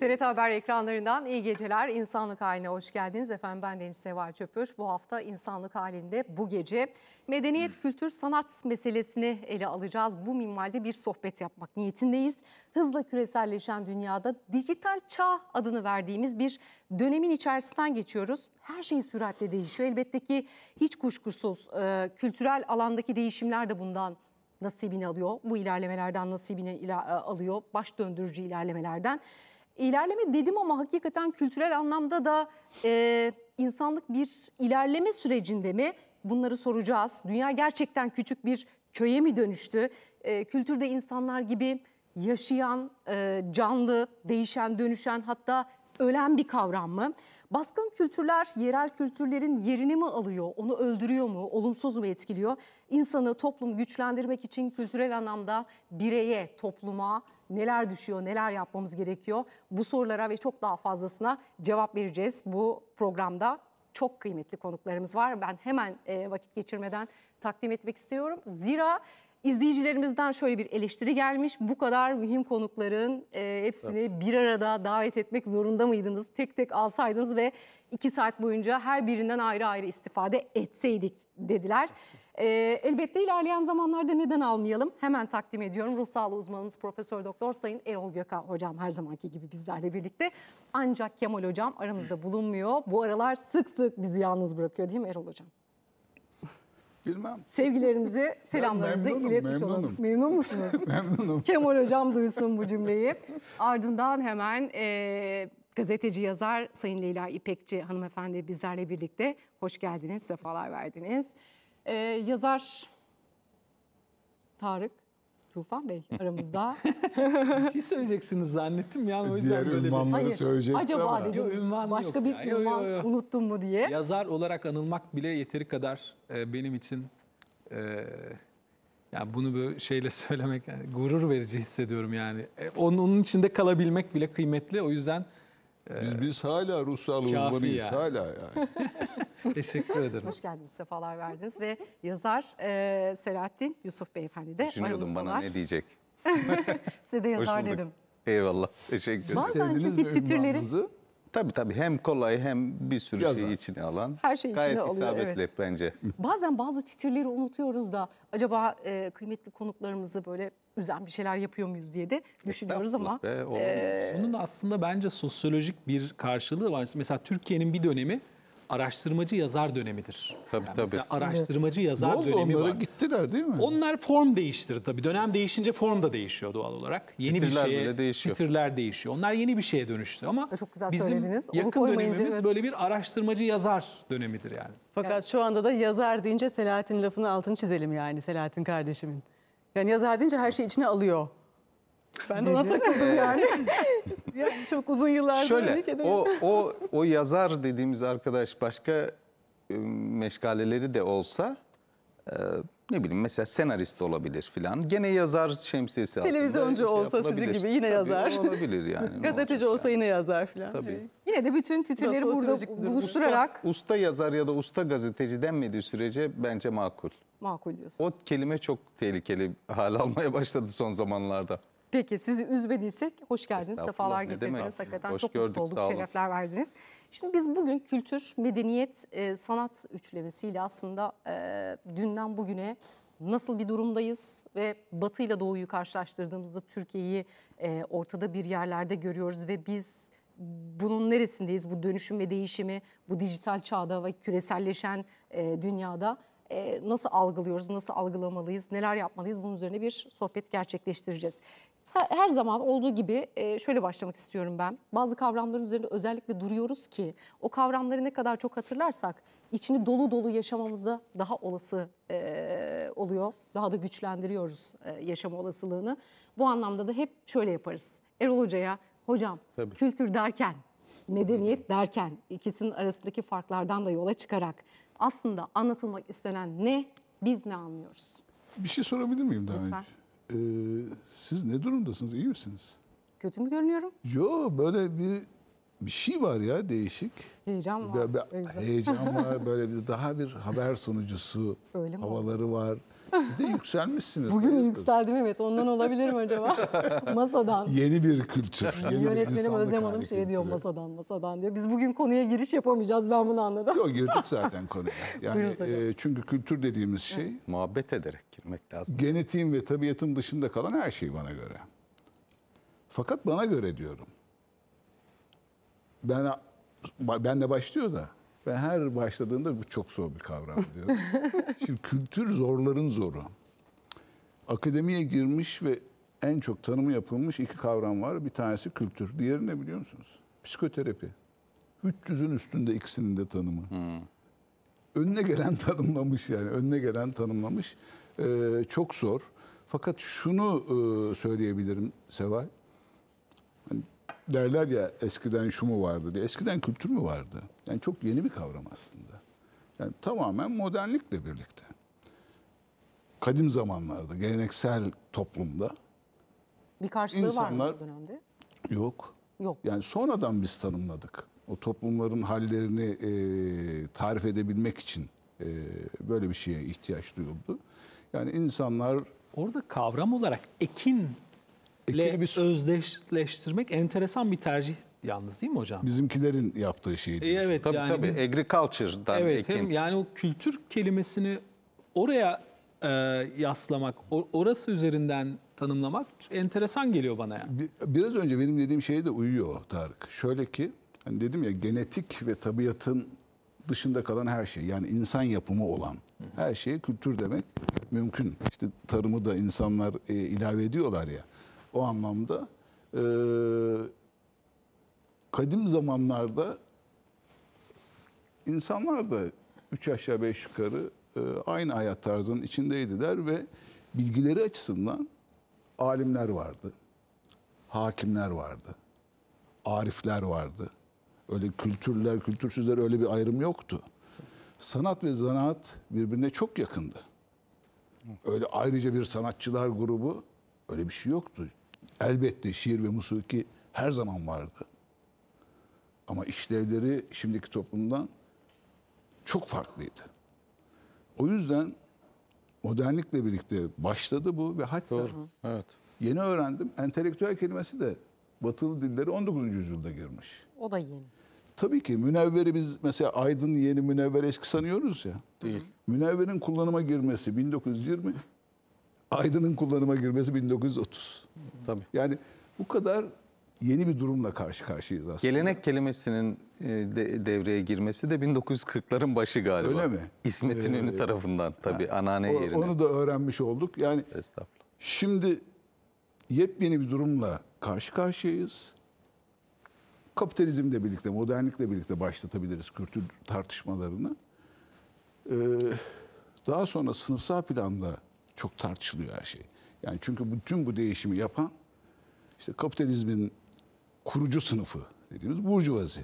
TRT Haber ekranlarından iyi geceler. İnsanlık Hali'ne hoş geldiniz. Efendim ben Deniz Seval Çöpür. Bu hafta İnsanlık Hali'nde bu gece medeniyet, kültür, sanat meselesini ele alacağız. Bu minvalde bir sohbet yapmak niyetindeyiz. Hızla küreselleşen dünyada dijital çağ adını verdiğimiz bir dönemin içerisinden geçiyoruz. Her şey süratle değişiyor. Elbette ki hiç kuşkusuz kültürel alandaki değişimler de bundan nasibini alıyor. Bu ilerlemelerden nasibini alıyor. Baş döndürücü ilerlemelerden. İlerleme dedim ama hakikaten kültürel anlamda da insanlık bir ilerleme sürecinde mi? Bunları soracağız. Dünya gerçekten küçük bir köye mi dönüştü? Kültürde insanlar gibi yaşayan, canlı, değişen, dönüşen, hatta ölen bir kavram mı? Baskın kültürler yerel kültürlerin yerini mi alıyor? Onu öldürüyor mu? Olumsuz mu etkiliyor? İnsanı, toplumu güçlendirmek için kültürel anlamda bireye, topluma neler düşüyor, neler yapmamız gerekiyor? Bu sorulara ve çok daha fazlasına cevap vereceğiz bu programda. Çok kıymetli konuklarımız var. Ben hemen vakit geçirmeden takdim etmek istiyorum. Zira izleyicilerimizden şöyle bir eleştiri gelmiş. Bu kadar mühim konukların hepsini bir arada davet etmek zorunda mıydınız? Tek tek alsaydınız ve 2 saat boyunca her birinden ayrı ayrı istifade etseydik dediler. Elbette ilerleyen zamanlarda neden almayalım? Hemen takdim ediyorum. Ruh sağlığı uzmanımız Profesör Doktor Sayın Erol Göka hocam her zamanki gibi bizlerle birlikte. Ancak Kemal hocam aramızda bulunmuyor. Bu aralar sık sık bizi yalnız bırakıyor değil mi Erol hocam? Bilmem. Sevgilerimizi, selamlarımızı iletmiş olalım. Memnun musunuz? Memnunum. Kemal hocam duysun bu cümleyi. Ardından hemen gazeteci yazar Sayın Leyla İpekçi hanımefendi bizlerle birlikte. Hoş geldiniz, sefalar verdiniz. Yazar Tarık Tufan Bey aramızda. Bir şey söyleyeceksiniz zannettim. Yani o yüzden diğer ünvanları söyleyecektim. Acaba dedim yo, ünvan başka bir yani. ünvan unuttum mu diye. Yazar olarak anılmak bile yeteri kadar benim için yani bunu böyle şeyle söylemek yani gurur verici hissediyorum yani. Onun içinde kalabilmek bile kıymetli. O yüzden biz hala ruh sağlığı uzmanıyız. Yani. Hala yani. Teşekkür ederim. Hoş geldiniz, sefalar verdiniz ve yazar Selahattin Yusuf Beyefendi de aramızdalar. Bana ne diyecek? Size de yazar dedim. Eyvallah, teşekkür ederim. Bazen çünkü titirleri... Tabii hem kolay hem bir sürü yazar. Şey içine alan. Her şey içine alıyor, isabetli evet. Bence. Bazen bazı titirleri unutuyoruz da acaba kıymetli konuklarımızı böyle üzen bir şeyler yapıyor muyuz diye de düşünüyoruz ama. Bunun aslında bence sosyolojik bir karşılığı var. Mesela Türkiye'nin bir dönemi araştırmacı yazar dönemidir. Tabii yani tabii. Araştırmacı yazar dönemi var. Ne oldu onlara gittiler değil mi? Onlar form değiştirdi tabii. Dönem değişince form da değişiyor doğal olarak. Yeni titirler bir şeye değişiyor. Titirler değişiyor. Onlar yeni bir şeye dönüştü ama çok güzel bizim söylediniz. Yakın dönemimiz evet. Böyle bir araştırmacı yazar dönemidir yani. Fakat evet. Şu anda da yazar deyince Selahattin lafının altını çizelim yani Selahattin kardeşimin. Yani yazar deyince her şey içine alıyor. Ben de ona takıldım yani. Yani çok uzun yıllardır. Şöyle, o yazar dediğimiz arkadaş başka meşgaleleri de olsa, ne bileyim mesela senarist olabilir filan. Gene yazar şemsiyesi altında. Televizyoncu olsa sizin gibi yine yazar. Tabii, olabilir yani. Gazeteci olsa yani. Yine yazar filan. Tabii. Yine de bütün titirleri burada buluşturarak. Usta yazar ya da usta gazeteci denmediği sürece bence makul. Makul diyorsunuz. O kelime çok tehlikeli hal almaya başladı son zamanlarda. Peki sizi üzmediysek hoş geldiniz, sefalar getirdiniz. Hakikaten hoş çok mutlu olduk, şerefler verdiniz. Şimdi biz bugün kültür, medeniyet, sanat üçlemesiyle aslında dünden bugüne nasıl bir durumdayız ve Batı ile Doğu'yu karşılaştırdığımızda Türkiye'yi ortada bir yerlerde görüyoruz ve biz bunun neresindeyiz? Bu dönüşüm ve değişimi, bu dijital çağda ve küreselleşen dünyada. Nasıl algılıyoruz, nasıl algılamalıyız, neler yapmalıyız bunun üzerine bir sohbet gerçekleştireceğiz. Her zaman olduğu gibi şöyle başlamak istiyorum ben. Bazı kavramların üzerinde özellikle duruyoruz ki o kavramları ne kadar çok hatırlarsak içini dolu dolu yaşamamızda daha olası oluyor. Daha da güçlendiriyoruz yaşama olasılığını. Bu anlamda da hep şöyle yaparız. Erol Hoca'ya, hocam tabii. Kültür derken, medeniyet derken ikisinin arasındaki farklardan da yola çıkarak aslında anlatılmak istenen ne, biz ne anlıyoruz? Bir şey sorabilir miyim daha lütfen. Önce? Siz ne durumdasınız, iyi misiniz? Kötü mü görünüyorum? Yo, böyle bir şey var ya değişik. Heyecan var. Heyecan var, böyle bir, daha bir haber sunucusu havaları var. Bir de yükselmişsiniz. Bugün yükseldim, evet. Ondan olabilir mi acaba? Masadan. Yeni bir kültür. Yeni yönetmenim Özlem Hanım şey diyor, masadan diyor. Biz bugün konuya giriş yapamayacağız, ben bunu anladım. Yok, girdik zaten konuya. Yani, çünkü kültür dediğimiz şey... Muhabbet ederek girmek lazım. Genetiğim ve tabiatım dışında kalan her şey bana göre. Fakat bana göre diyorum. Ben de başlıyor da. Ben her başladığında bu çok zor bir kavram diyorum. Şimdi kültür zorların zoru. Akademiye girmiş ve en çok tanımı yapılmış iki kavram var. Bir tanesi kültür. Diğeri ne biliyor musunuz? Psikoterapi. 300'ün üstünde ikisinin de tanımı. Önüne gelen tanımlamış yani. Önüne gelen tanımlamış. Çok zor. Fakat şunu söyleyebilirim Seval. Hani derler ya, eskiden şu mu vardı diye. Eskiden kültür mü vardı? Yani çok yeni bir kavram aslında. Yani tamamen modernlikle birlikte. Kadim zamanlarda, geleneksel toplumda. Bir karşılığı var mı bu dönemde? Yok. Yok. Yani sonradan biz tanımladık. O toplumların hallerini tarif edebilmek için böyle bir şeye ihtiyaç duyuldu. Yani insanlar... Orada kavram olarak ekinle özdeşleştirmek enteresan bir tercih yalnız, değil mi hocam? Bizimkilerin yaptığı şey değil. Evet, tabii yani tabii. Biz, agriculture'dan evet, ekin. Hem yani o kültür kelimesini oraya yaslamak, orası üzerinden tanımlamak enteresan geliyor bana. Yani. Biraz önce benim dediğim şeye de uyuyor Tarık. Şöyle ki, hani dedim ya, genetik ve tabiatın dışında kalan her şey, yani insan yapımı olan her şeye kültür demek mümkün. İşte tarımı da insanlar ilave ediyorlar ya. O anlamda kadim zamanlarda insanlar da 3 aşağı 5 yukarı aynı hayat tarzının içindeydiler ve bilgileri açısından alimler vardı, hakimler vardı, arifler vardı. Öyle kültürler, kültürsüzler öyle bir ayrım yoktu. Sanat ve zanaat birbirine çok yakındı. Öyle ayrıca bir sanatçılar grubu, öyle bir şey yoktu. Elbette şiir ve musiki her zaman vardı. Ama işlevleri şimdiki toplumdan çok farklıydı. O yüzden modernlikle birlikte başladı bu ve hatta evet. Yeni öğrendim. Entelektüel kelimesi de Batılı dilleri 19. yüzyılda girmiş. O da yeni. Tabii ki münevveri biz mesela aydın yeni, münevver eski sanıyoruz ya. Değil. Münevverin kullanıma girmesi 1920, aydının kullanıma girmesi 1930. Tabii. Yani bu kadar yeni bir durumla karşı karşıyayız aslında. Gelenek kelimesinin devreye girmesi de 1940'ların başı galiba. Öyle mi? İsmet İnönü tarafından tabii, yani anneanne yerine. Onu da öğrenmiş olduk. Yani estağfurullah. Şimdi yepyeni bir durumla karşı karşıyayız. Kapitalizmle birlikte, modernlikle birlikte başlatabiliriz kültür tartışmalarını. Daha sonra sınıfsal planda çok tartışılıyor her şey. Yani çünkü bütün bu değişimi yapan işte kapitalizmin kurucu sınıfı dediğimiz burjuvazi.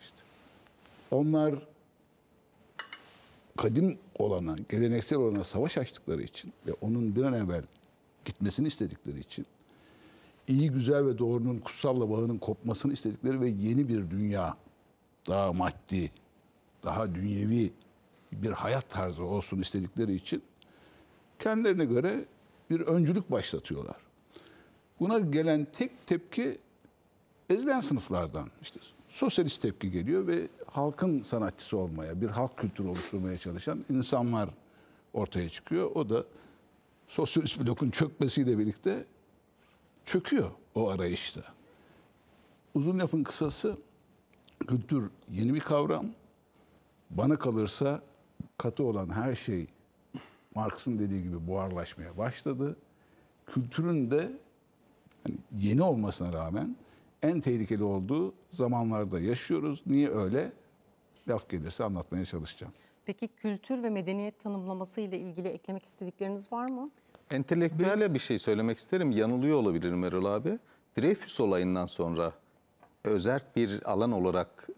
İşte onlar kadim olana, geleneksel olana savaş açtıkları için ve onun bir an evvel gitmesini istedikleri için, iyi, güzel ve doğrunun kutsalla bağının kopmasını istedikleri ve yeni bir dünya, daha maddi, daha dünyevi bir hayat tarzı olsun istedikleri için kendilerine göre bir öncülük başlatıyorlar. Buna gelen tek tepki ezilen sınıflardan. İşte sosyalist tepki geliyor ve halkın sanatçısı olmaya, bir halk kültürü oluşturmaya çalışan insanlar ortaya çıkıyor. O da sosyalist blokun çökmesiyle birlikte çöküyor o arayışta. Uzun lafın kısası, kültür yeni bir kavram. Bana kalırsa katı olan her şey Marx'ın dediği gibi buharlaşmaya başladı. Kültürün de yani yeni olmasına rağmen en tehlikeli olduğu zamanlarda yaşıyoruz. Niye öyle? Laf gelirse anlatmaya çalışacağım. Peki kültür ve medeniyet tanımlaması ile ilgili eklemek istedikleriniz var mı? Entelektüelle bir şey söylemek isterim. Yanılıyor olabilirim Erol abi. Dreyfus olayından sonra özerk bir alan olarak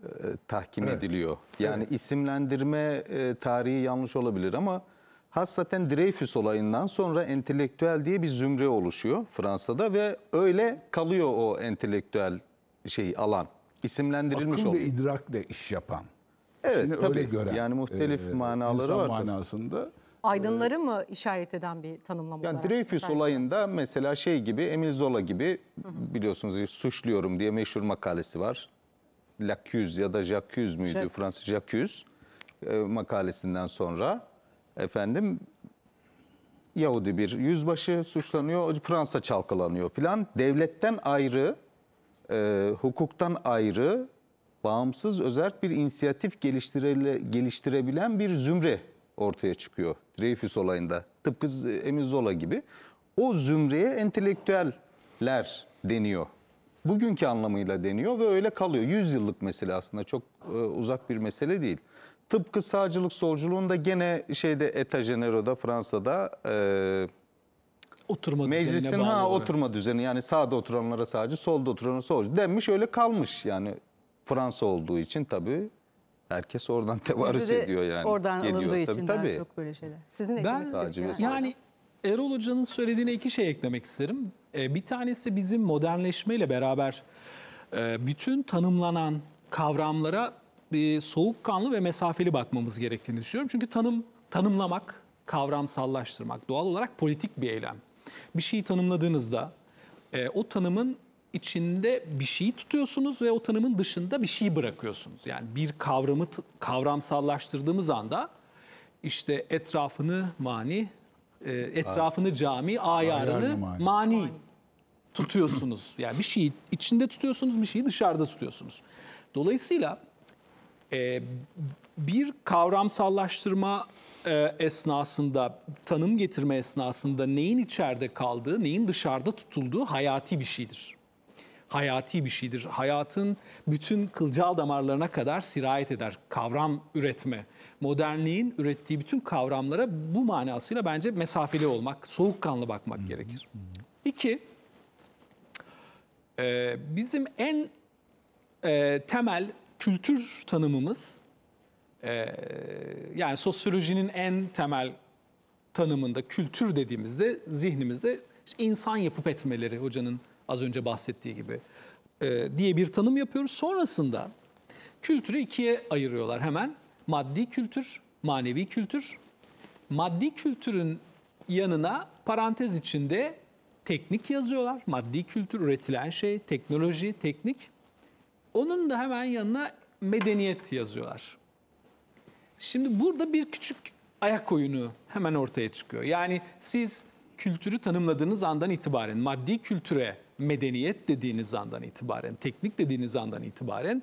tahkim ediliyor. Yani isimlendirme tarihi yanlış olabilir ama hassaten Dreyfus olayından sonra entelektüel diye bir zümre oluşuyor Fransa'da ve öyle kalıyor o entelektüel alan. İsimlendirilmiş oluyor. Akıl ve idrakle iş yapan. Evet, tabii. Öyle gören, yani muhtelif manaları var. İnsan manasında Aydınları mı işaret eden bir tanımlama yani olarak? Dreyfus olayında mesela şey gibi, Emile Zola gibi biliyorsunuz Suçluyorum diye meşhur makalesi var. Lacuse ya da Jacuse müydü? Fransız Jacuse makalesinden sonra efendim Yahudi bir yüzbaşı suçlanıyor, Fransa çalkalanıyor filan. Devletten ayrı, hukuktan ayrı, bağımsız, özerk bir inisiyatif geliştirebilen bir zümre ortaya çıkıyor Dreyfus olayında. Tıpkı Emile Zola gibi. O zümreye entelektüeller deniyor. Bugünkü anlamıyla deniyor ve öyle kalıyor. 100 yıllık mesele aslında, çok uzak bir mesele değil. Tıpkı sağcılık solculuğunda gene şeyde Etajenero'da, Fransa'da oturma meclisin oturma düzeni, yani sağda oturanlara sağcı, solda oturanlara solcu denmiş, öyle kalmış yani. Fransa olduğu için tabii herkes oradan tevarüz ediyor yani. Oradan geliyor, alındığı tabii, için tabii. Çok böyle şeyler. Sizin eklemek yani Erol Hoca'nın söylediğine iki şey eklemek isterim. Bir tanesi bizim modernleşmeyle beraber bütün tanımlanan kavramlara bir soğukkanlı ve mesafeli bakmamız gerektiğini düşünüyorum. Çünkü tanımlamak, kavramsallaştırmak doğal olarak politik bir eylem. Bir şeyi tanımladığınızda o tanımın içinde bir şeyi tutuyorsunuz ve o tanımın dışında bir şey bırakıyorsunuz. Yani bir kavramı kavramsallaştırdığımız anda işte etrafını mani, etrafını cami, ayarını mani tutuyorsunuz. Yani bir şeyi içinde tutuyorsunuz, bir şeyi dışarıda tutuyorsunuz. Dolayısıyla bir kavramsallaştırma esnasında, tanım getirme esnasında neyin içeride kaldığı, neyin dışarıda tutulduğu hayati bir şeydir. Hayati bir şeydir. Hayatın bütün kılcal damarlarına kadar sirayet eder kavram üretme. Modernliğin ürettiği bütün kavramlara bu manasıyla bence mesafeli olmak, soğukkanlı bakmak gerekir. İki, bizim en temel kültür tanımımız, yani sosyolojinin en temel tanımında kültür dediğimizde zihnimizde işte insan yapıp etmeleri, hocanın az önce bahsettiği gibi diye bir tanım yapıyoruz. Sonrasında kültürü ikiye ayırıyorlar hemen. Maddi kültür, manevi kültür. Maddi kültürün yanına parantez içinde teknik yazıyorlar. Maddi kültür, üretilen şey, teknoloji, teknik. Onun da hemen yanına medeniyet yazıyorlar. Şimdi burada bir küçük ayak oyunu hemen ortaya çıkıyor. Yani siz kültürü tanımladığınız andan itibaren, maddi kültüre medeniyet dediğiniz andan itibaren, teknik dediğiniz andan itibaren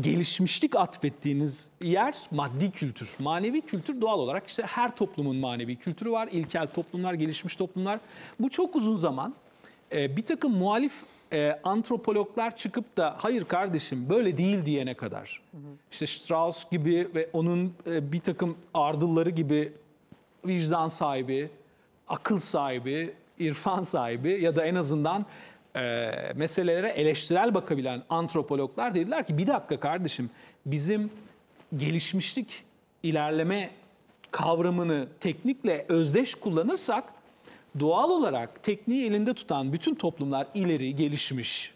gelişmişlik atfettiğiniz yer maddi kültür. Manevi kültür doğal olarak işte her toplumun manevi kültürü var. İlkel toplumlar, gelişmiş toplumlar. Bu çok uzun zaman bir takım muhalif antropologlar çıkıp da hayır kardeşim böyle değil diyene kadar. İşte Strauss gibi ve onun bir takım ardılları gibi vicdan sahibi, akıl sahibi, irfan sahibi ya da en azından meselelere eleştirel bakabilen antropologlar dediler ki bir dakika kardeşim, bizim gelişmişlik, ilerleme kavramını teknikle özdeş kullanırsak doğal olarak tekniği elinde tutan bütün toplumlar ileri gelişmiş.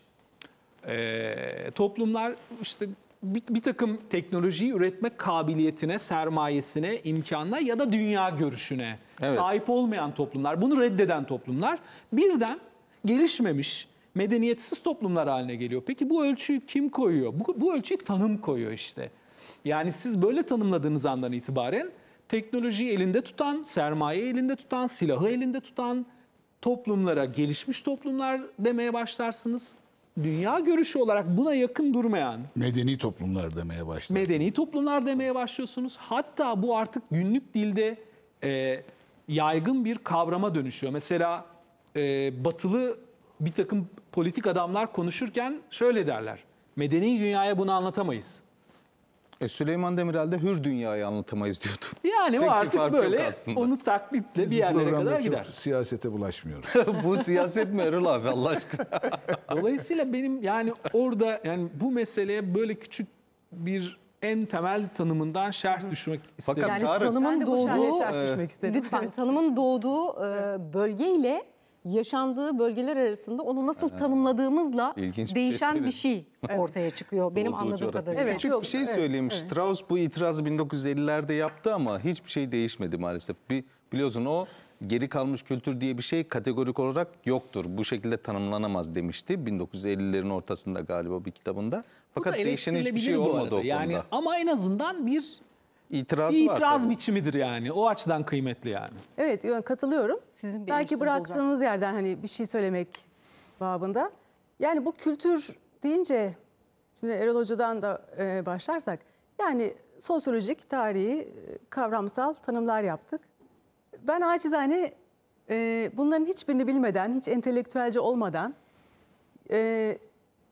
Toplumlar işte bir takım teknolojiyi üretme kabiliyetine, sermayesine, imkanına ya da dünya görüşüne sahip olmayan toplumlar, bunu reddeden toplumlar birden gelişmemiş, medeniyetsiz toplumlar haline geliyor. Peki bu ölçüyü kim koyuyor? Bu ölçüyü tanım koyuyor işte. Yani siz böyle tanımladığınız andan itibaren teknolojiyi elinde tutan, sermayeyi elinde tutan, silahı elinde tutan toplumlara gelişmiş toplumlar demeye başlarsınız. Dünya görüşü olarak buna yakın durmayan medeni toplumlar demeye başlıyorsunuz. Medeni toplumlar demeye başlıyorsunuz. Hatta bu artık günlük dilde yaygın bir kavrama dönüşüyor. Mesela batılı bir takım politik adamlar konuşurken şöyle derler. Medeni dünyaya bunu anlatamayız. Süleyman Demirel de hür dünyayı anlatamayız diyordu. Yani o artık böyle onu taklitle biz bir yerlere kadar gider. Siyasete bulaşmıyoruz. Bu siyaset mi Erol abi Allah aşkına? Dolayısıyla benim yani orada yani bu meseleye böyle küçük bir en temel tanımından şerh düşmek istedim. Fakat yani tanımın doğduğu, lütfen tanımın doğduğu bölgeyle yaşandığı bölgeler arasında onu nasıl tanımladığımızla değişen bir şey ortaya çıkıyor. Benim anladığım kadarıyla. Evet, küçük bir şey söyleyeyim. Evet. Strauss bu itirazı 1950'lerde yaptı ama hiçbir şey değişmedi maalesef. Bir Biliyorsun o geri kalmış kültür diye bir şey kategorik olarak yoktur. Bu şekilde tanımlanamaz demişti 1950'lerin ortasında galiba bir kitabında. Fakat değişen hiçbir şey olmadı o yani, konuda. Ama en azından bir İtiraz biçimidir yani. O açıdan kıymetli yani. Evet, katılıyorum. Sizin belki bıraktığınız yerden hani bir şey söylemek babında. Yani bu kültür deyince şimdi Erol Hoca'dan da başlarsak yani sosyolojik, tarihi, kavramsal tanımlar yaptık. Ben acizane bunların hiçbirini bilmeden, hiç entelektüelce olmadan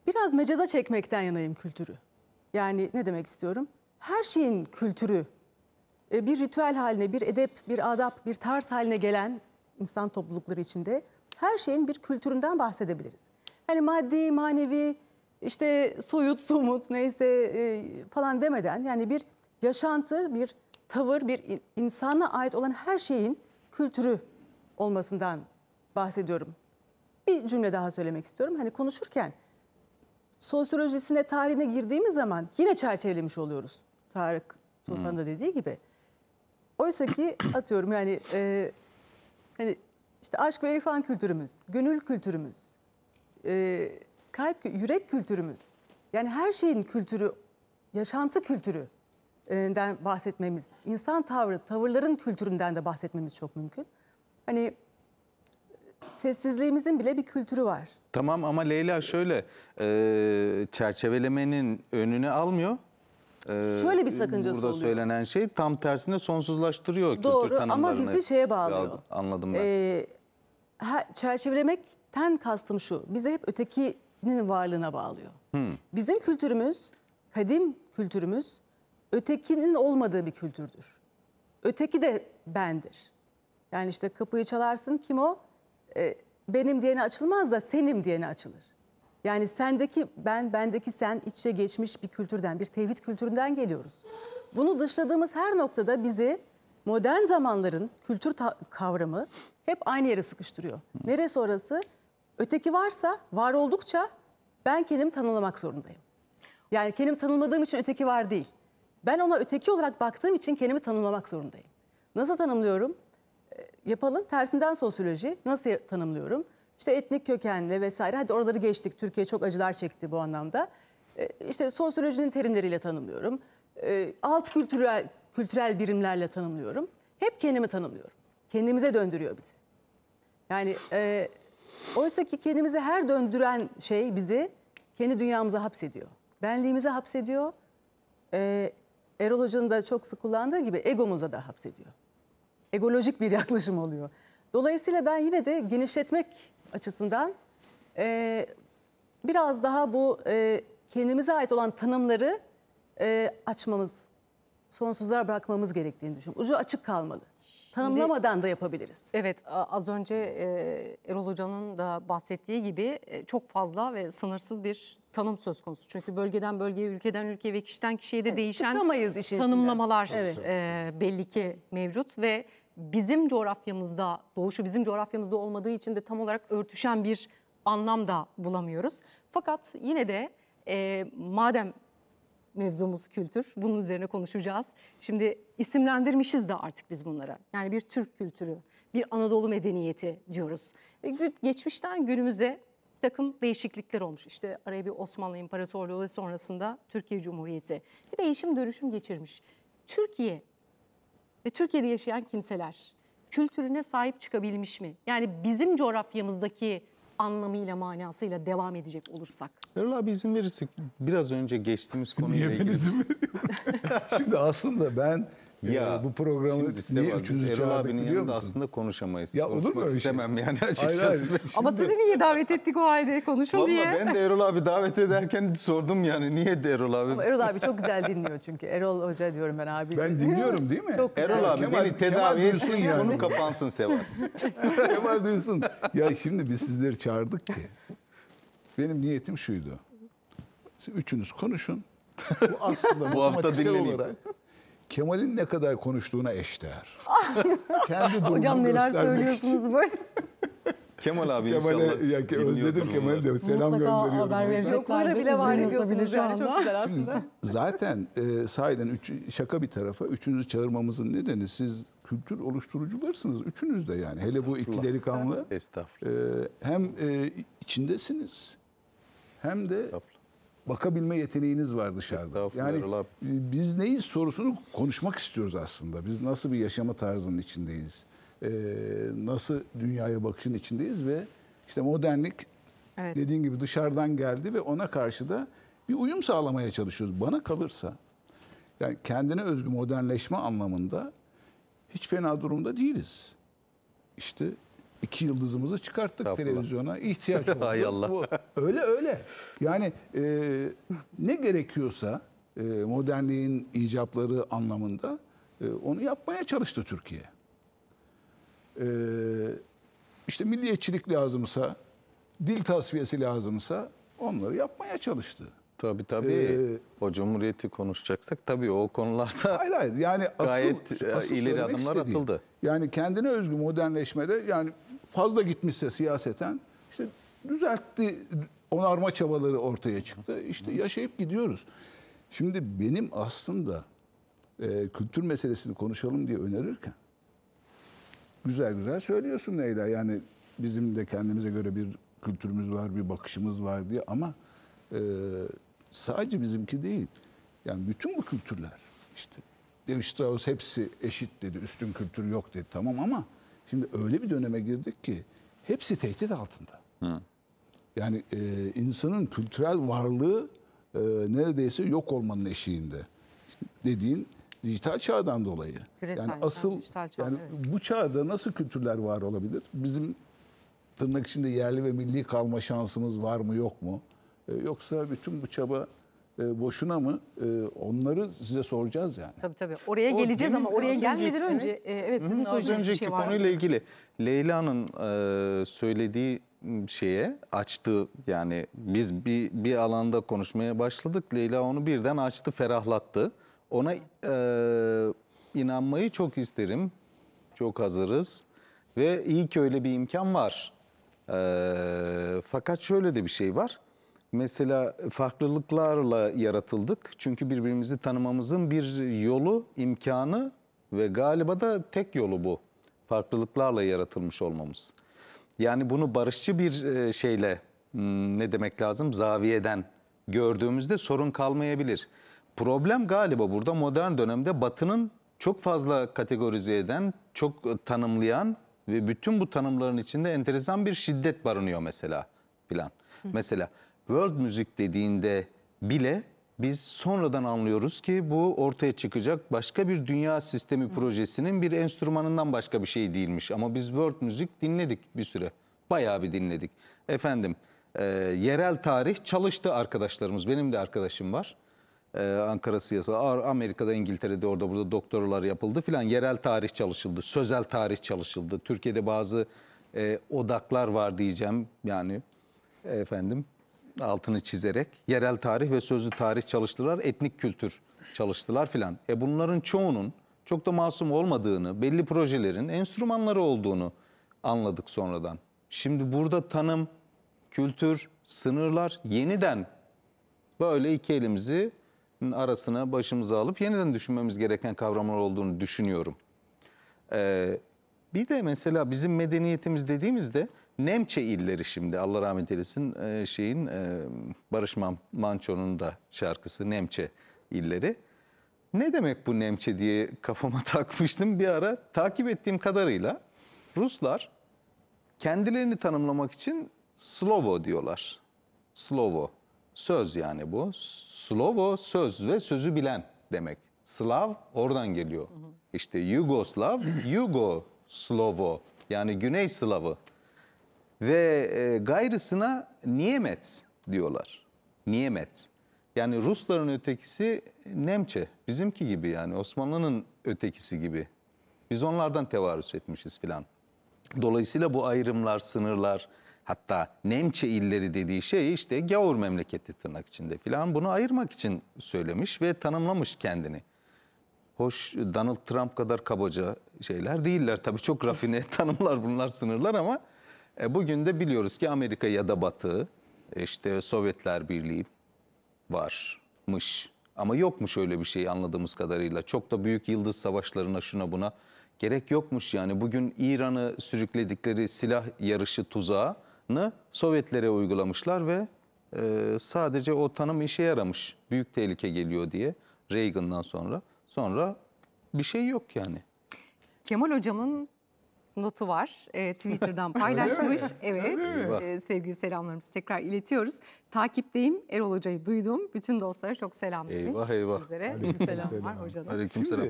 biraz mecaza çekmekten yanayım kültürü. Yani ne demek istiyorum? Her şeyin kültürü bir ritüel haline, bir edep, bir adap, bir tarz haline gelen insan toplulukları içinde her şeyin bir kültüründen bahsedebiliriz. Hani maddi, manevi, işte soyut, somut neyse falan demeden yani bir yaşantı, bir tavır, bir insana ait olan her şeyin kültürü olmasından bahsediyorum. Bir cümle daha söylemek istiyorum. Hani konuşurken sosyolojisine, tarihine girdiğimiz zaman yine çerçevelemiş oluyoruz. Tarık Tufan'ın da dediği gibi. Oysa ki atıyorum yani hani işte aşk ve irfan kültürümüz, gönül kültürümüz, kalp, yürek kültürümüz. Yani her şeyin kültürü, yaşantı kültüründen bahsetmemiz, insan tavrı, tavırların kültüründen de bahsetmemiz çok mümkün. Hani sessizliğimizin bile bir kültürü var. Tamam ama Leyla şöyle, çerçevelemenin önünü almıyor. Şöyle bir sakıncası burada oluyor. Burada söylenen şey tam tersine sonsuzlaştırıyor kültür tanımlarını. Doğru ama bizi şeye bağlıyor. Anladım ben. Çerçevelemekten kastım şu, bizi hep ötekinin varlığına bağlıyor. Bizim kültürümüz, kadim kültürümüz ötekinin olmadığı bir kültürdür. Öteki de bendir. Yani işte kapıyı çalarsın, kim o? Benim diyene açılmaz da senim diyene açılır. Yani sendeki ben, bendeki sen iç içe geçmiş bir kültürden, bir tevhid kültüründen geliyoruz. Bunu dışladığımız her noktada bizi modern zamanların kültür kavramı hep aynı yere sıkıştırıyor. Neresi orası? Öteki varsa, var oldukça ben kendimi tanımlamak zorundayım. Yani kendimi tanımladığım için öteki var değil. Ben ona öteki olarak baktığım için kendimi tanımlamak zorundayım. Nasıl tanımlıyorum? Yapalım. Tersinden sosyoloji. Nasıl tanımlıyorum? İşte etnik kökenle vesaire. Hadi oraları geçtik. Türkiye çok acılar çekti bu anlamda. İşte sosyolojinin terimleriyle tanımlıyorum. Alt kültürel birimlerle tanımlıyorum. Hep kendimi tanımlıyorum. Kendimize döndürüyor bizi. Yani oysa ki kendimize her döndüren şey bizi kendi dünyamıza hapsediyor. Benliğimize hapsediyor. Erol Hoca'nın da çok sık kullandığı gibi egomuza da hapsediyor. Egolojik bir yaklaşım oluyor. Dolayısıyla ben yine de genişletmek açısından biraz daha bu kendimize ait olan tanımları açmamız, sonsuza bırakmamız gerektiğini düşünüyorum. Ucu açık kalmalı. Tanımlamadan da yapabiliriz. Evet, az önce Erol Hoca'nın da bahsettiği gibi çok fazla ve sınırsız bir tanım söz konusu. Çünkü bölgeden bölgeye, ülkeden ülkeye ve kişiden kişiye de değişen tanımlamalar belli ki mevcut. Ve bizim coğrafyamızda, doğuşu bizim coğrafyamızda olmadığı için de tam olarak örtüşen bir anlam da bulamıyoruz. Fakat yine de madem mevzumuz kültür, bunun üzerine konuşacağız. Şimdi isimlendirmişiz de artık biz bunlara. Yani bir Türk kültürü, bir Anadolu medeniyeti diyoruz. Geçmişten günümüze bir takım değişiklikler olmuş. İşte araya bir Osmanlı İmparatorluğu ve sonrasında Türkiye Cumhuriyeti. Bir değişim dönüşüm geçirmiş. Türkiye ve Türkiye'de yaşayan kimseler kültürüne sahip çıkabilmiş mi? Yani bizim coğrafyamızdaki anlamıyla, manasıyla devam edecek olursak. Erol abi izin verirsin. Biraz önce geçtiğimiz konuyla ilgili. Niye ben izin veriyorum? Şimdi aslında ben bu programı niye üçüncü çağırdık biliyor musun? Aslında konuşamayız. Ya olur mu öyle şey? İstemem yani açıkçası. Hayır. Ama sizi niye davet ettik o halde konuşun vallahi diye? Vallahi ben de Erol abi davet ederken sordum yani niye de Erol abi? Ama Erol abi çok güzel dinliyor çünkü. Erol Hoca diyorum ben abi. Ben dinliyorum değil mi? Çok güzel. Erol abi Kemal, beni tedavi etsin yani. Bunun kapansın Seval. Kemal duysun. Ya şimdi biz sizleri çağırdık ki. Benim niyetim şuydu. Siz üçünüz konuşun. Bu aslında bu hafta dinleneyim. Kemal'in ne kadar konuştuğuna eşdeğer. Hocam neler söylüyorsunuz böyle. Kemal abi inşallah. Özledim Kemal'i de selam gönderiyorum. Haber verecekler bile var ediyorsunuz yani çok güzel aslında. Zaten sahiden şaka bir tarafa üçünüzü çağırmamızın nedeni siz kültür oluşturucularısınız. Üçünüz de yani. Hele bu iki delikanlı. Estağfurullah. Hem içindesiniz hem de bakabilme yeteneğiniz var dışarıda. Yani biz neyiz sorusunu konuşmak istiyoruz aslında. Biz nasıl bir yaşama tarzının içindeyiz? Nasıl dünyaya bakışın içindeyiz ve işte modernlik dediğin gibi dışarıdan geldi ve ona karşı da bir uyum sağlamaya çalışıyoruz. Bana kalırsa yani kendine özgü modernleşme anlamında hiç fena durumda değiliz. İşte iki yıldızımızı çıkarttık televizyona. İhtiyaç oldu. Hay Allah. Bu, öyle. Yani ne gerekiyorsa modernliğin icapları anlamında onu yapmaya çalıştı Türkiye. İşte milliyetçilik lazımsa, dil tasfiyesi lazımsa onları yapmaya çalıştı. Tabii. O Cumhuriyeti konuşacaksak tabii o konularda hayır, yani asıl ileri adımlar atıldı. Yani kendine özgü modernleşmede yani fazla gitmişse siyaseten işte düzeltti, onarma çabaları ortaya çıktı. İşte yaşayıp gidiyoruz. Şimdi benim aslında kültür meselesini konuşalım diye önerirken güzel söylüyorsun Leyla. Yani bizim de kendimize göre bir kültürümüz var, bir bakışımız var diye ama sadece bizimki değil. Yani bütün bu kültürler işte Lévi-Strauss hepsi eşit dedi, üstün kültür yok dedi, tamam, ama şimdi öyle bir döneme girdik ki hepsi tehdit altında. Yani insanın kültürel varlığı neredeyse yok olmanın eşiğinde. İşte dediğin dijital çağdan dolayı. Küresel, yani asıl çağ, yani bu çağda nasıl kültürler var olabilir? Bizim tırnak içinde yerli ve milli kalma şansımız var mı, yok mu? Yoksa bütün bu çaba boşuna mı? Onları size soracağız yani. Tabii. Oraya geleceğiz ama oraya gelmeden önce sizin soracağınız bir şey var. Az önceki konuyla ilgili Leyla'nın söylediği şeye açtı. Yani biz bir alanda konuşmaya başladık. Leyla onu birden açtı, ferahlattı. Ona inanmayı çok isterim. Çok hazırız. Ve iyi ki öyle bir imkan var. Fakat şöyle de bir şey var. Mesela farklılıklarla yaratıldık. Çünkü birbirimizi tanımamızın bir yolu, imkanı ve galiba da tek yolu bu. Farklılıklarla yaratılmış olmamız. Yani bunu barışçı bir şeyle, ne demek lazım? Zaviyeden gördüğümüzde sorun kalmayabilir. Problem galiba burada modern dönemde Batı'nın çok fazla kategorize eden, çok tanımlayan ve bütün bu tanımların içinde enteresan bir şiddet barınıyor mesela filan. Mesela world müzik dediğinde bile biz sonradan anlıyoruz ki bu ortaya çıkacak başka bir dünya sistemi projesinin bir enstrümanından başka bir şey değilmiş. Ama biz world müzik dinledik bir süre. Bayağı bir dinledik. Efendim, yerel tarih çalıştı arkadaşlarımız. Benim de arkadaşım var. Ankara Siyasi, Amerika'da, İngiltere'de, orada burada doktoralar yapıldı filan. Yerel tarih çalışıldı, sözel tarih çalışıldı. Türkiye'de bazı odaklar var diyeceğim yani efendim. Altını çizerek yerel tarih ve sözlü tarih çalıştılar, etnik kültür çalıştılar filan. Bunların çoğunun çok da masum olmadığını, belli projelerin enstrümanları olduğunu anladık sonradan. Şimdi burada tanım, kültür, sınırlar yeniden böyle iki elimizin arasına başımıza alıp yeniden düşünmemiz gereken kavramlar olduğunu düşünüyorum. Bir de mesela bizim medeniyetimiz dediğimizde Nemçe illeri şimdi, Allah rahmet eylesin, Barış Manço'nun da şarkısı Nemçe illeri. Ne demek bu Nemçe diye kafama takmıştım bir ara. Takip ettiğim kadarıyla Ruslar kendilerini tanımlamak için Slovo diyorlar. Slovo, söz yani bu. Slovo, söz ve sözü bilen demek. Slav oradan geliyor. İşte Yugoslav, Yugoslovo yani Güney Slavı. Ve gayrısına Niemets diyorlar. Niemets. Yani Rusların ötekisi Nemçe. Bizimki gibi yani, Osmanlı'nın ötekisi gibi. Biz onlardan tevarüs etmişiz filan. Dolayısıyla bu ayrımlar, sınırlar, hatta Nemçe illeri dediği şey işte gavur memleketi tırnak içinde filan. Bunu ayırmak için söylemiş ve tanımlamış kendini. Hoş, Donald Trump kadar kabaca şeyler değiller. Tabii çok rafine tanımlar bunlar, sınırlar ama... Bugün de biliyoruz ki Amerika ya da Batı, işte Sovyetler Birliği varmış. Ama yokmuş öyle bir şey anladığımız kadarıyla. Çok da büyük yıldız savaşlarına, şuna buna gerek yokmuş yani. Bugün İran'ı sürükledikleri silah yarışı tuzağını Sovyetlere uygulamışlar ve sadece o tanım işe yaramış. Büyük tehlike geliyor diye Reagan'dan sonra. Sonra bir şey yok yani. Kemal Hocam'ın notu var. Twitter'dan paylaşmış. Evet. Sevgili selamlarımızı tekrar iletiyoruz. Takipteyim. Erol Hoca'yı duydum. Bütün dostlara çok selam demiş. Eyvah eyvah. Sizlere. Aleykümselam var hocanın. Aleykümselam.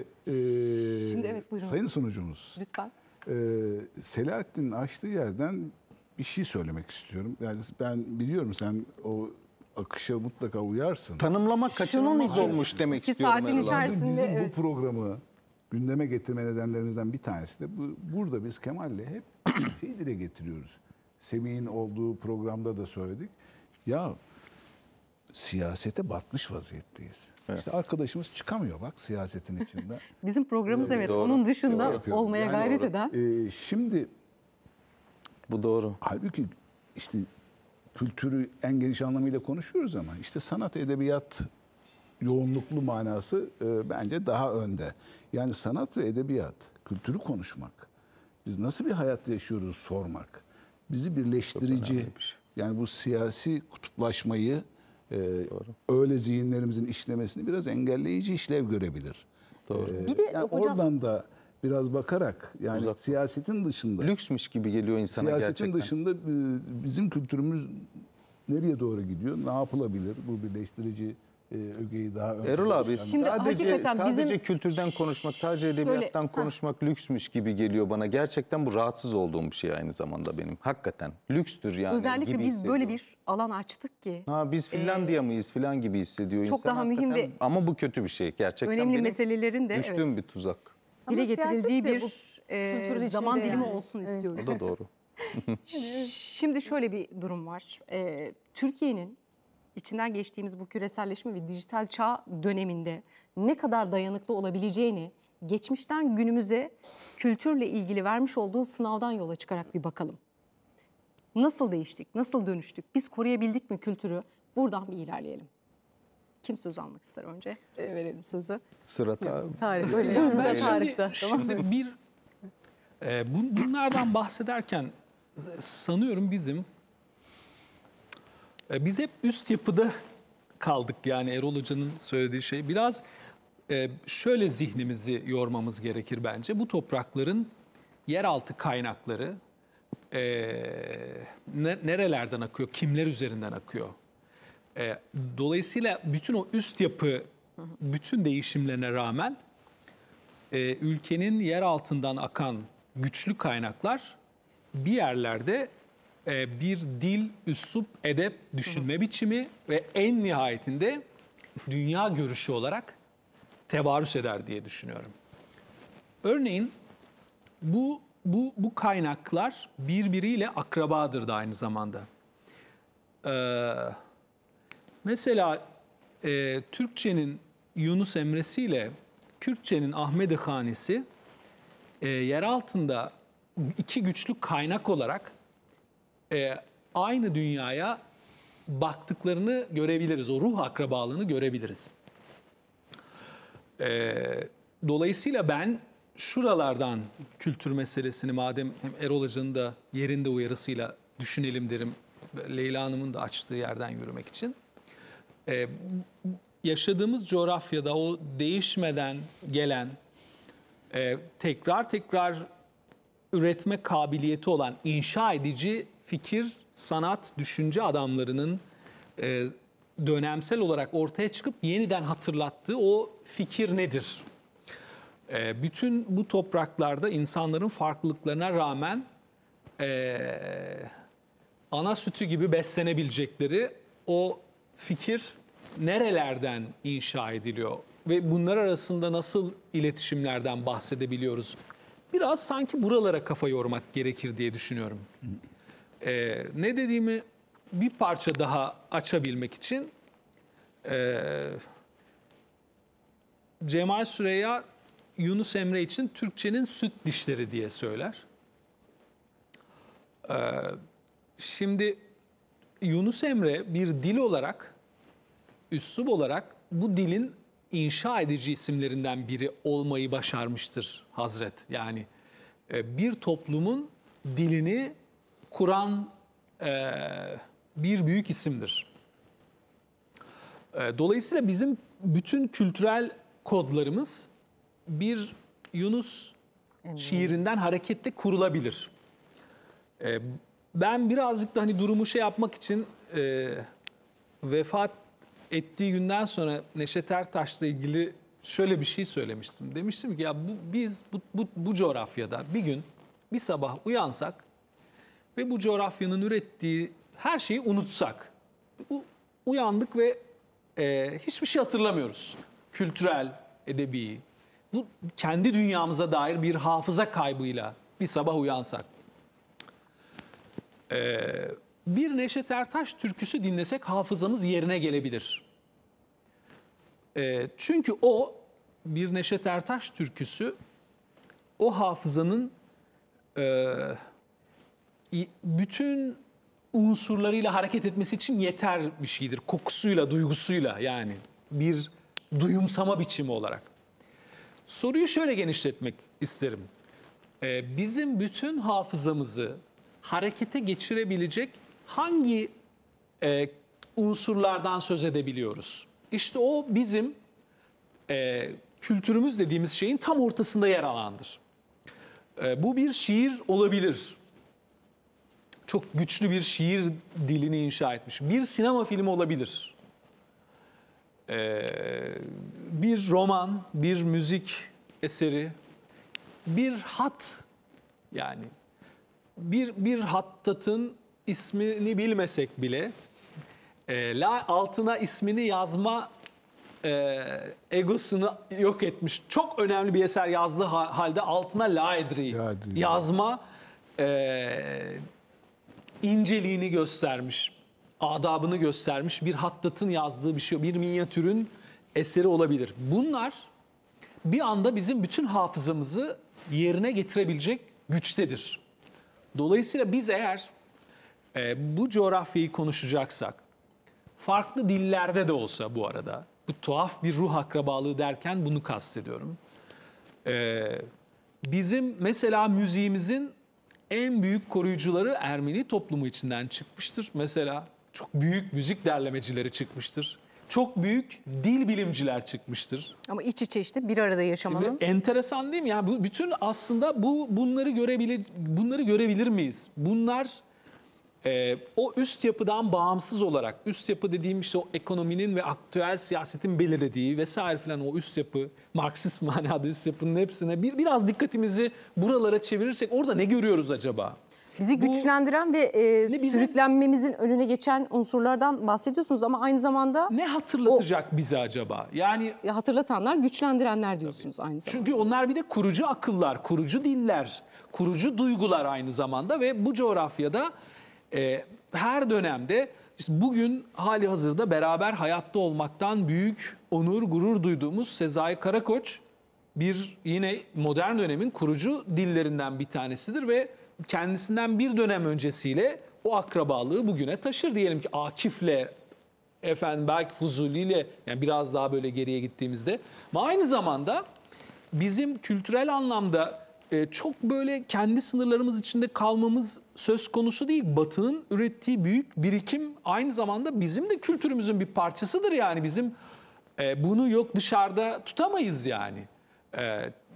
Şimdi evet buyurun. Sayın sunucumuz. Lütfen. Selahattin'in açtığı yerden bir şey söylemek istiyorum. Yani ben biliyorum sen o akışa mutlaka uyarsın. Tanımlamak kaçınılmaz olmuş demek ki istiyorum. Saatin içerisinde, bizim evet. Bu programı gündeme getirme nedenlerimizden bir tanesi de bu, burada biz Kemal'le hep şey dile getiriyoruz. Semih'in olduğu programda da söyledik. Ya siyasete batmış vaziyetteyiz. Evet. İşte arkadaşımız çıkamıyor bak siyasetin içinden. Bizim programımız evet doğru. Onun dışında olmaya yani gayret doğru. Eden. Şimdi bu doğru. Halbuki işte kültürü en geniş anlamıyla konuşuyoruz ama işte sanat, edebiyat yoğunluklu manası bence daha önde. Yani sanat ve edebiyat, kültürü konuşmak, biz nasıl bir hayat yaşıyoruz sormak, bizi birleştirici, yani bu siyasi kutuplaşmayı öyle zihinlerimizin işlemesini biraz engelleyici işlev görebilir. Doğru. Bir de, yani hocam, oradan da biraz bakarak yani uzak. Siyasetin dışında. Lüksmüş gibi geliyor insana siyasetin gerçekten. Siyasetin dışında bizim kültürümüz nereye doğru gidiyor, ne yapılabilir bu birleştirici ögeyi daha Erol abi şimdi sadece kültürden konuşmak, sadece edebiyattan şöyle, konuşmak lüksmüş gibi geliyor bana. Gerçekten bu rahatsız olduğum bir şey aynı zamanda benim. Hakikaten lükstür yani. Özellikle biz böyle bir alan açtık ki. Ha, biz Finlandiya mıyız falan gibi hissediyor. Çok insan daha mühim ve ama bu kötü bir şey gerçekten. Önemli meselelerin de düştüğüm evet. Bir tuzak. Dile getirildiği bir zaman dilimi yani. Olsun istiyoruz. Evet. O da doğru. Şimdi şöyle bir durum var. Türkiye'nin İçinden geçtiğimiz bu küreselleşme ve dijital çağ döneminde ne kadar dayanıklı olabileceğini geçmişten günümüze kültürle ilgili vermiş olduğu sınavdan yola çıkarak bir bakalım. Nasıl değiştik, nasıl dönüştük, biz koruyabildik mi kültürü? Buradan bir ilerleyelim. Kim söz almak ister önce? Verelim sözü. Sıra Tarık. Öyle yani. Şimdi bir bunlardan bahsederken sanıyorum biz hep üst yapıda kaldık yani Erol Hoca'nın söylediği şey. Biraz şöyle zihnimizi yormamız gerekir bence. Bu toprakların yeraltı kaynakları nerelerden akıyor, kimler üzerinden akıyor? Dolayısıyla bütün o üst yapı, bütün değişimlerine rağmen ülkenin yer altından akan güçlü kaynaklar bir yerlerde bir dil, üslup, edep, düşünme biçimi ve en nihayetinde dünya görüşü olarak tevarüs eder diye düşünüyorum. Örneğin bu kaynaklar birbiriyle akrabadır da aynı zamanda. Mesela Türkçenin Yunus Emre'siyle Kürtçenin Ahmed-i Hanisi yer altında iki güçlü kaynak olarak aynı dünyaya baktıklarını görebiliriz. O ruh akrabalığını görebiliriz. Dolayısıyla ben şuralardan kültür meselesini madem hem Erol Hoca'nın da yerinde uyarısıyla düşünelim derim. Leyla Hanım'ın da açtığı yerden yürümek için. Yaşadığımız coğrafyada o değişmeden gelen tekrar tekrar üretme kabiliyeti olan inşa edici fikir, sanat, düşünce adamlarının dönemsel olarak ortaya çıkıp yeniden hatırlattığı o fikir nedir? Bütün bu topraklarda insanların farklılıklarına rağmen ana sütü gibi beslenebilecekleri o fikir nerelerden inşa ediliyor? Ve bunlar arasında nasıl iletişimlerden bahsedebiliyoruz? Biraz sanki buralara kafa yormak gerekir diye düşünüyorum. Ne dediğimi bir parça daha açabilmek için Cemal Süreyya Yunus Emre için Türkçenin süt dişleri diye söyler. Şimdi Yunus Emre bir dil olarak, üslup olarak bu dilin inşa edici isimlerinden biri olmayı başarmıştır Hazret. Yani bir toplumun dilini kuran bir büyük isimdir. Dolayısıyla bizim bütün kültürel kodlarımız bir Yunus şiirinden hareketle kurulabilir. Ben birazcık da hani durumu şey yapmak için vefat ettiği günden sonra Neşet Ertaş'la ilgili şöyle bir şey söylemiştim. Demiştim ki ya biz bu coğrafyada bir gün bir sabah uyansak ve bu coğrafyanın ürettiği her şeyi unutsak. Uyandık ve hiçbir şey hatırlamıyoruz. Kültürel, edebi. Bu kendi dünyamıza dair bir hafıza kaybıyla bir sabah uyansak. Bir Neşet Ertaş türküsü dinlesek hafızamız yerine gelebilir. Çünkü o bir Neşet Ertaş türküsü o hafızanın bütün unsurlarıyla hareket etmesi için yeter bir şeydir. Kokusuyla, duygusuyla, yani bir duyumsama biçimi olarak. Soruyu şöyle genişletmek isterim. Bizim bütün hafızamızı harekete geçirebilecek hangi unsurlardan söz edebiliyoruz? İşte o bizim kültürümüz dediğimiz şeyin tam ortasında yer alandır. Bu bir şiir olabilir. Çok güçlü bir şiir dilini inşa etmiş. Bir sinema filmi olabilir. Bir roman, bir müzik eseri, bir hat, yani bir hattatın ismini bilmesek bile altına ismini yazma egosunu yok etmiş. Çok önemli bir eser yazdığı halde altına Laedri yazma inceliğini göstermiş, adabını göstermiş bir hattatın yazdığı bir şey, bir minyatürün eseri olabilir. Bunlar bir anda bizim bütün hafızamızı yerine getirebilecek güçtedir. Dolayısıyla biz eğer bu coğrafyayı konuşacaksak, farklı dillerde de olsa bu arada, bu tuhaf bir ruh akrabalığı derken bunu kastediyorum. Bizim mesela müziğimizin en büyük koruyucuları Ermeni toplumu içinden çıkmıştır. Mesela çok büyük müzik derlemecileri çıkmıştır. Çok büyük dil bilimciler çıkmıştır. Ama iç içe işte bir arada yaşamanın. Şimdi enteresan değil mi? Yani bu, bütün aslında bunları görebilir miyiz? Bunlar o üst yapıdan bağımsız olarak, üst yapı dediğim işte o ekonominin ve aktüel siyasetin belirlediği vesaire filan, o üst yapı, Marksist manada üst yapının hepsine biraz dikkatimizi buralara çevirirsek orada ne görüyoruz acaba? Bizi güçlendiren ve sürüklenmemizin önüne geçen unsurlardan bahsediyorsunuz ama aynı zamanda... Ne hatırlatacak bize acaba? Yani hatırlatanlar, güçlendirenler diyorsunuz tabii, aynı zamanda. Çünkü onlar bir de kurucu akıllar, kurucu diller, kurucu duygular aynı zamanda ve bu coğrafyada her dönemde işte bugün hali hazırda beraber hayatta olmaktan büyük onur, gurur duyduğumuz Sezai Karakoç yine modern dönemin kurucu dillerinden bir tanesidir ve kendisinden bir dönem öncesiyle o akrabalığı bugüne taşır. Diyelim ki Akif'le, belki Fuzuli'yle, yani biraz daha böyle geriye gittiğimizde. Ama aynı zamanda bizim kültürel anlamda çok böyle kendi sınırlarımız içinde kalmamız söz konusu değil. Batı'nın ürettiği büyük birikim aynı zamanda bizim de kültürümüzün bir parçasıdır. Yani bizim bunu yok dışarıda tutamayız yani.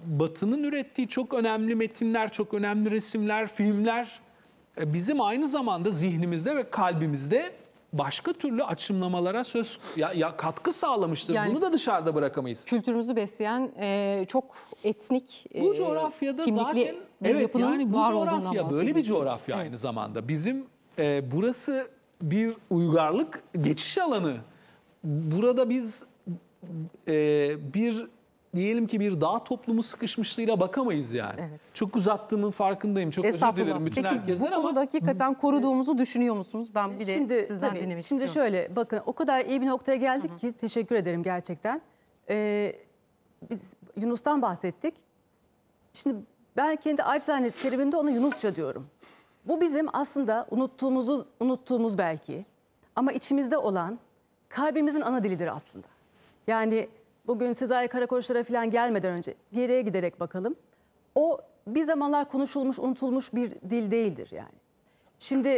Batı'nın ürettiği çok önemli metinler, çok önemli resimler, filmler bizim aynı zamanda zihnimizde ve kalbimizde başka türlü açımlamalara katkı sağlamıştır. Yani, bunu da dışarıda bırakamayız. Kültürümüzü besleyen çok etnik, bu coğrafyada kimlikli zaten, bir yapının yani var olduğundan böyle bir coğrafya aynı zamanda. Bizim burası bir uygarlık geçiş alanı. Burada biz diyelim ki bir dağ toplumu sıkışmışlığıyla bakamayız yani. Evet. Çok uzattığımın farkındayım. Çok özür dilerim bütün herkesten ama. Peki bu konuda hakikaten koruduğumuzu düşünüyor musunuz? Ben bir de sizden dinlemek istiyorum. Şimdi şöyle bakın, o kadar iyi bir noktaya geldik ki teşekkür ederim gerçekten. Biz Yunus'tan bahsettik. Şimdi ben kendi acizane terimimde ona Yunusça diyorum. Bu bizim aslında unuttuğumuz belki ama içimizde olan kalbimizin ana dilidir aslında. Yani bugün Sezai Karakoçlara falan gelmeden önce geriye giderek bakalım. O bir zamanlar konuşulmuş, unutulmuş bir dil değildir yani. Şimdi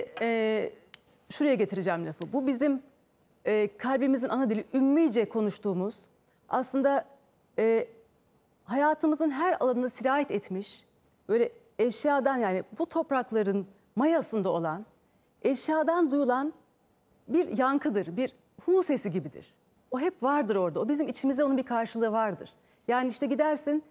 şuraya getireceğim lafı. Bu bizim kalbimizin ana dili, ümmice konuştuğumuz, aslında hayatımızın her alanına sirayet etmiş, böyle eşyadan, yani bu toprakların mayasında olan, eşyadan duyulan bir yankıdır, bir hu sesi gibidir. O hep vardır orada, o bizim içimizde, onun bir karşılığı vardır. Yani işte gidersin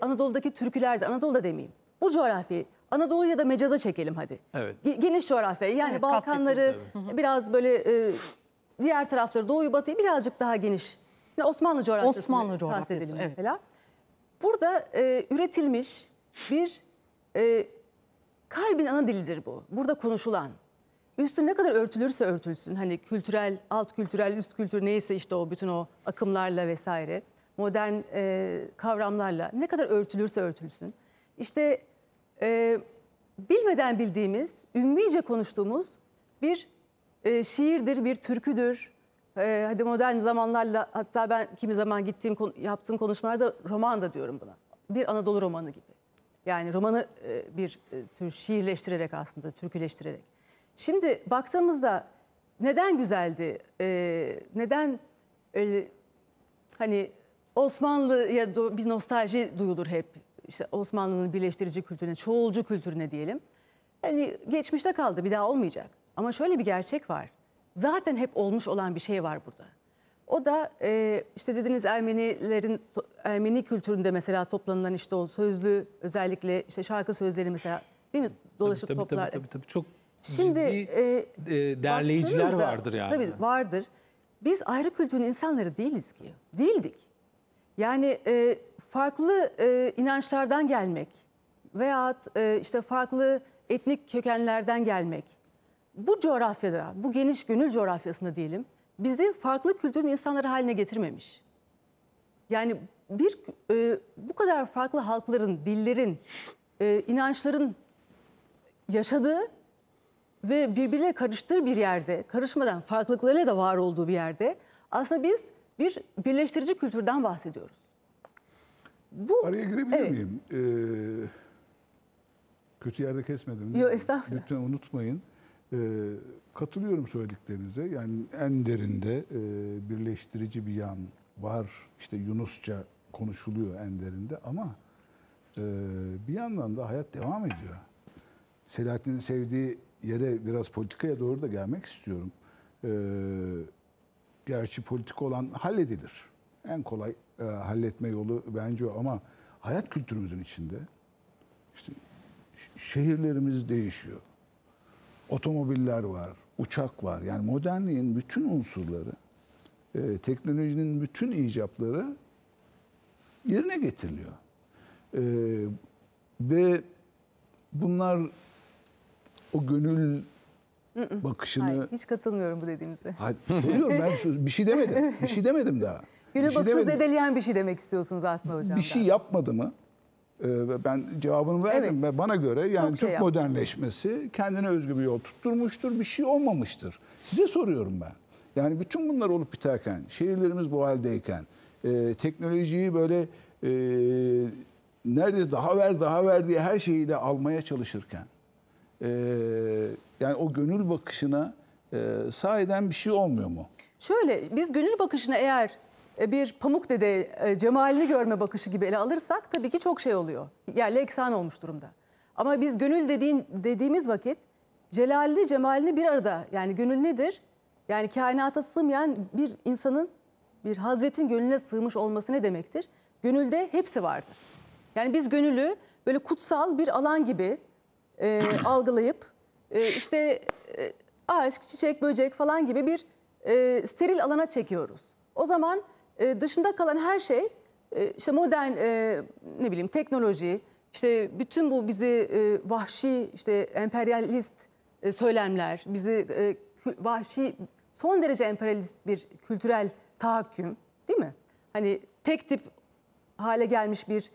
Anadolu'daki türkülerde, Anadolu'da demeyeyim, bu coğrafyayı Anadolu ya da mecaza çekelim hadi. Evet. Geniş coğrafyayı, yani evet, Balkanları, biraz böyle diğer tarafları, Doğu'yu, Batı'yı birazcık daha geniş. Yani Osmanlı coğrafyasını bahsedelim mesela. Evet. Burada üretilmiş bir kalbin ana dilidir bu. Burada konuşulan. Üstü ne kadar örtülürse örtülsün, hani kültürel, alt kültürel, üst kültür neyse işte o bütün o akımlarla vesaire, modern kavramlarla ne kadar örtülürse örtülsün. İşte bilmeden bildiğimiz, ümmice konuştuğumuz bir şiirdir, bir türküdür. Hadi modern zamanlarla, hatta ben kimi zaman gittiğim, yaptığım konuşmalarda roman da diyorum buna. Bir Anadolu romanı gibi. Yani romanı bir tür şiirleştirerek aslında, türküleştirerek. Şimdi baktığımızda neden güzeldi, neden hani Osmanlı'ya bir nostalji duyulur hep. İşte Osmanlı'nın birleştirici kültürüne, çoğulcu kültürüne diyelim. Yani geçmişte kaldı, bir daha olmayacak. Ama şöyle bir gerçek var. Zaten hep olmuş olan bir şey var burada. O da işte dediğiniz Ermenilerin, Ermeni kültüründe mesela toplanılan işte o sözlü, özellikle işte şarkı sözleri mesela, değil mi? Dolaşıp toplar. Tabii. Çok şimdi derleyiciler vardır yani. Tabii vardır. Biz ayrı kültürün insanları değiliz ki. Değildik. Yani farklı inançlardan gelmek veyahut işte farklı etnik kökenlerden gelmek, bu coğrafyada, bu geniş gönül coğrafyasında diyelim, bizi farklı kültürün insanları haline getirmemiş. Yani bir bu kadar farklı halkların, dillerin, inançların yaşadığı ve birbirine karıştığı bir yerde, karışmadan farklılıklarıyla da var olduğu bir yerde aslında biz bir birleştirici kültürden bahsediyoruz. Bu, araya girebilir miyim? Kötü yerde kesmedim. Yok, estağfurullah. Lütfen unutmayın. Katılıyorum söylediklerinize. Yani en derinde birleştirici bir yan var. İşte Yunusça konuşuluyor en derinde ama bir yandan da hayat devam ediyor. Selahattin'in sevdiği yere, biraz politikaya doğru da gelmek istiyorum. Gerçi politik olan halledilir. En kolay halletme yolu bence o, ama hayat kültürümüzün içinde işte şehirlerimiz değişiyor. Otomobiller var, uçak var. Yani modernliğin bütün unsurları, teknolojinin bütün icapları yerine getiriliyor. Ve bunlar o gönül bakışını... Hayır, hiç katılmıyorum bu dediğinize. Söylüyorum, ben bir şey demedim daha. Gönül bakışını dedeleyen bir şey demek istiyorsunuz aslında hocam. Bir şey yapmadı mı? Ben cevabını verdim ve bana göre yani Türk modernleşmesi kendine özgü bir yol tutturmuştur, bir şey olmamıştır. Size soruyorum ben. Yani bütün bunlar olup biterken, şehirlerimiz bu haldeyken, teknolojiyi böyle neredeyse daha ver diye her şeyiyle almaya çalışırken, yani o gönül bakışına sahiden bir şey olmuyor mu? Şöyle, biz gönül bakışına eğer bir Pamuk Dede cemalini görme bakışı gibi ele alırsak tabii ki çok şey oluyor. Yerle eksan olmuş durumda. Ama biz gönül dediğimiz vakit celalini, cemalini bir arada, yani gönül nedir? Yani kainata sığmayan bir insanın, bir hazretin gönlüne sığmış olması ne demektir? Gönülde hepsi vardır. Yani biz gönülü böyle kutsal bir alan gibi algılayıp işte aşk, çiçek, böcek falan gibi bir steril alana çekiyoruz. O zaman dışında kalan her şey, işte modern ne bileyim teknoloji, işte bütün bu bizi vahşi, işte emperyalist söylemler, bizi vahşi, son derece emperyalist bir kültürel tahakküm, değil mi? Hani tek tip hale gelmiş bir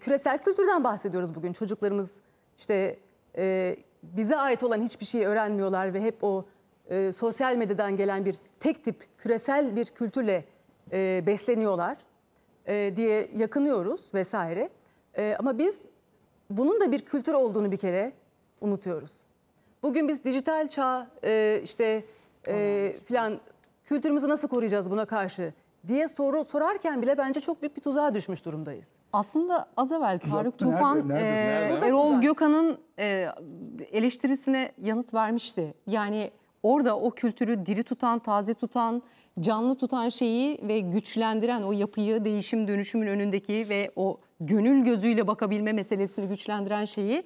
küresel kültürden bahsediyoruz bugün. Çocuklarımız işte bize ait olan hiçbir şeyi öğrenmiyorlar ve hep o sosyal medyadan gelen bir tek tip, küresel bir kültürle besleniyorlar diye yakınıyoruz vesaire. Ama biz bunun da bir kültür olduğunu bir kere unutuyoruz. Bugün biz dijital çağ filan kültürümüzü nasıl koruyacağız buna karşı diye sorarken bile bence çok büyük bir tuzağa düşmüş durumdayız. Aslında az evvel Tarık Tufan Erol Göka'nın eleştirisine yanıt vermişti. Yani orada o kültürü diri tutan, taze tutan, canlı tutan şeyi ve güçlendiren o yapıyı, değişim dönüşümün önündeki ve o gönül gözüyle bakabilme meselesini güçlendiren şeyi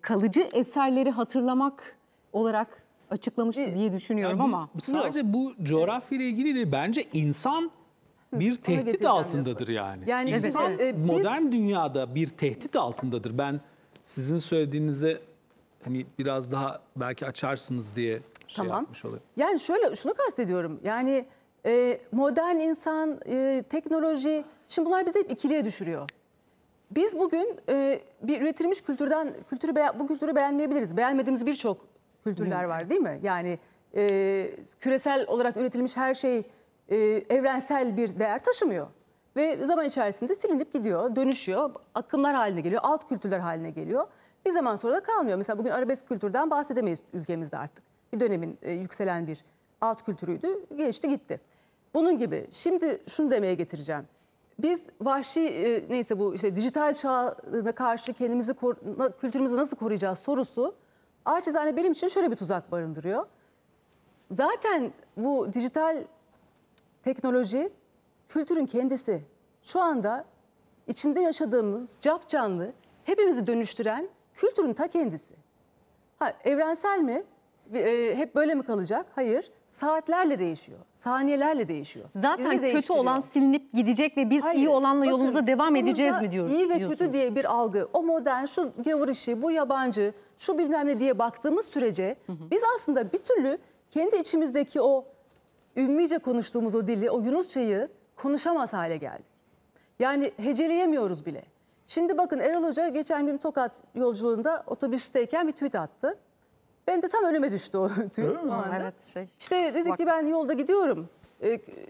kalıcı eserleri hatırlamak olarak açıklamıştı diye düşünüyorum yani ama. Sadece bu coğrafya ile ilgili de bence insan bir tehdit altındadır yani. Yani insan modern dünyada bir tehdit altındadır. Ben sizin söylediğinize hani biraz daha belki açarsınız diye yapmış olayım. Yani şöyle şunu kastediyorum. Yani modern insan, teknoloji, şimdi bunlar bizi hep ikiliye düşürüyor. Biz bugün bir üretilmiş bu kültürü beğenmeyebiliriz. Beğenmediğimiz birçok kültürler var değil mi? Yani küresel olarak üretilmiş her şey evrensel bir değer taşımıyor. Ve zaman içerisinde silinip gidiyor, dönüşüyor, akımlar haline geliyor, alt kültürler haline geliyor. Bir zaman sonra da kalmıyor. Mesela bugün arabesk kültürden bahsedemeyiz ülkemizde artık. Bir dönemin yükselen bir alt kültürüydü, geçti gitti. Bunun gibi şimdi şunu demeye getireceğim. Biz vahşi dijital çağına karşı kendimizi kültürümüzü nasıl koruyacağız sorusu acizane benim için şöyle bir tuzak barındırıyor. Zaten bu dijital teknoloji kültürün kendisi. Şu anda içinde yaşadığımız capcanlı hepimizi dönüştüren kültürün ta kendisi. Ha, evrensel mi? Hep böyle mi kalacak? Hayır. Saatlerle değişiyor. Saniyelerle değişiyor. Zaten kötü olan silinip gidecek ve biz iyi olanla yolumuza devam edeceğiz mi diyoruz? İyi ve kötü diye bir algı. O modern, şu gavur işi, bu yabancı, şu bilmem ne diye baktığımız sürece biz aslında bir türlü kendi içimizdeki o ümmice konuştuğumuz o dili, o Yunusçayı konuşamaz hale geldik. Yani heceleyemiyoruz bile. Şimdi bakın Erol Hoca geçen gün Tokat yolculuğunda otobüsteyken bir tweet attı. Ben de tam önüme düştü o tüy. Evet, İşte dedi ki ben yolda gidiyorum.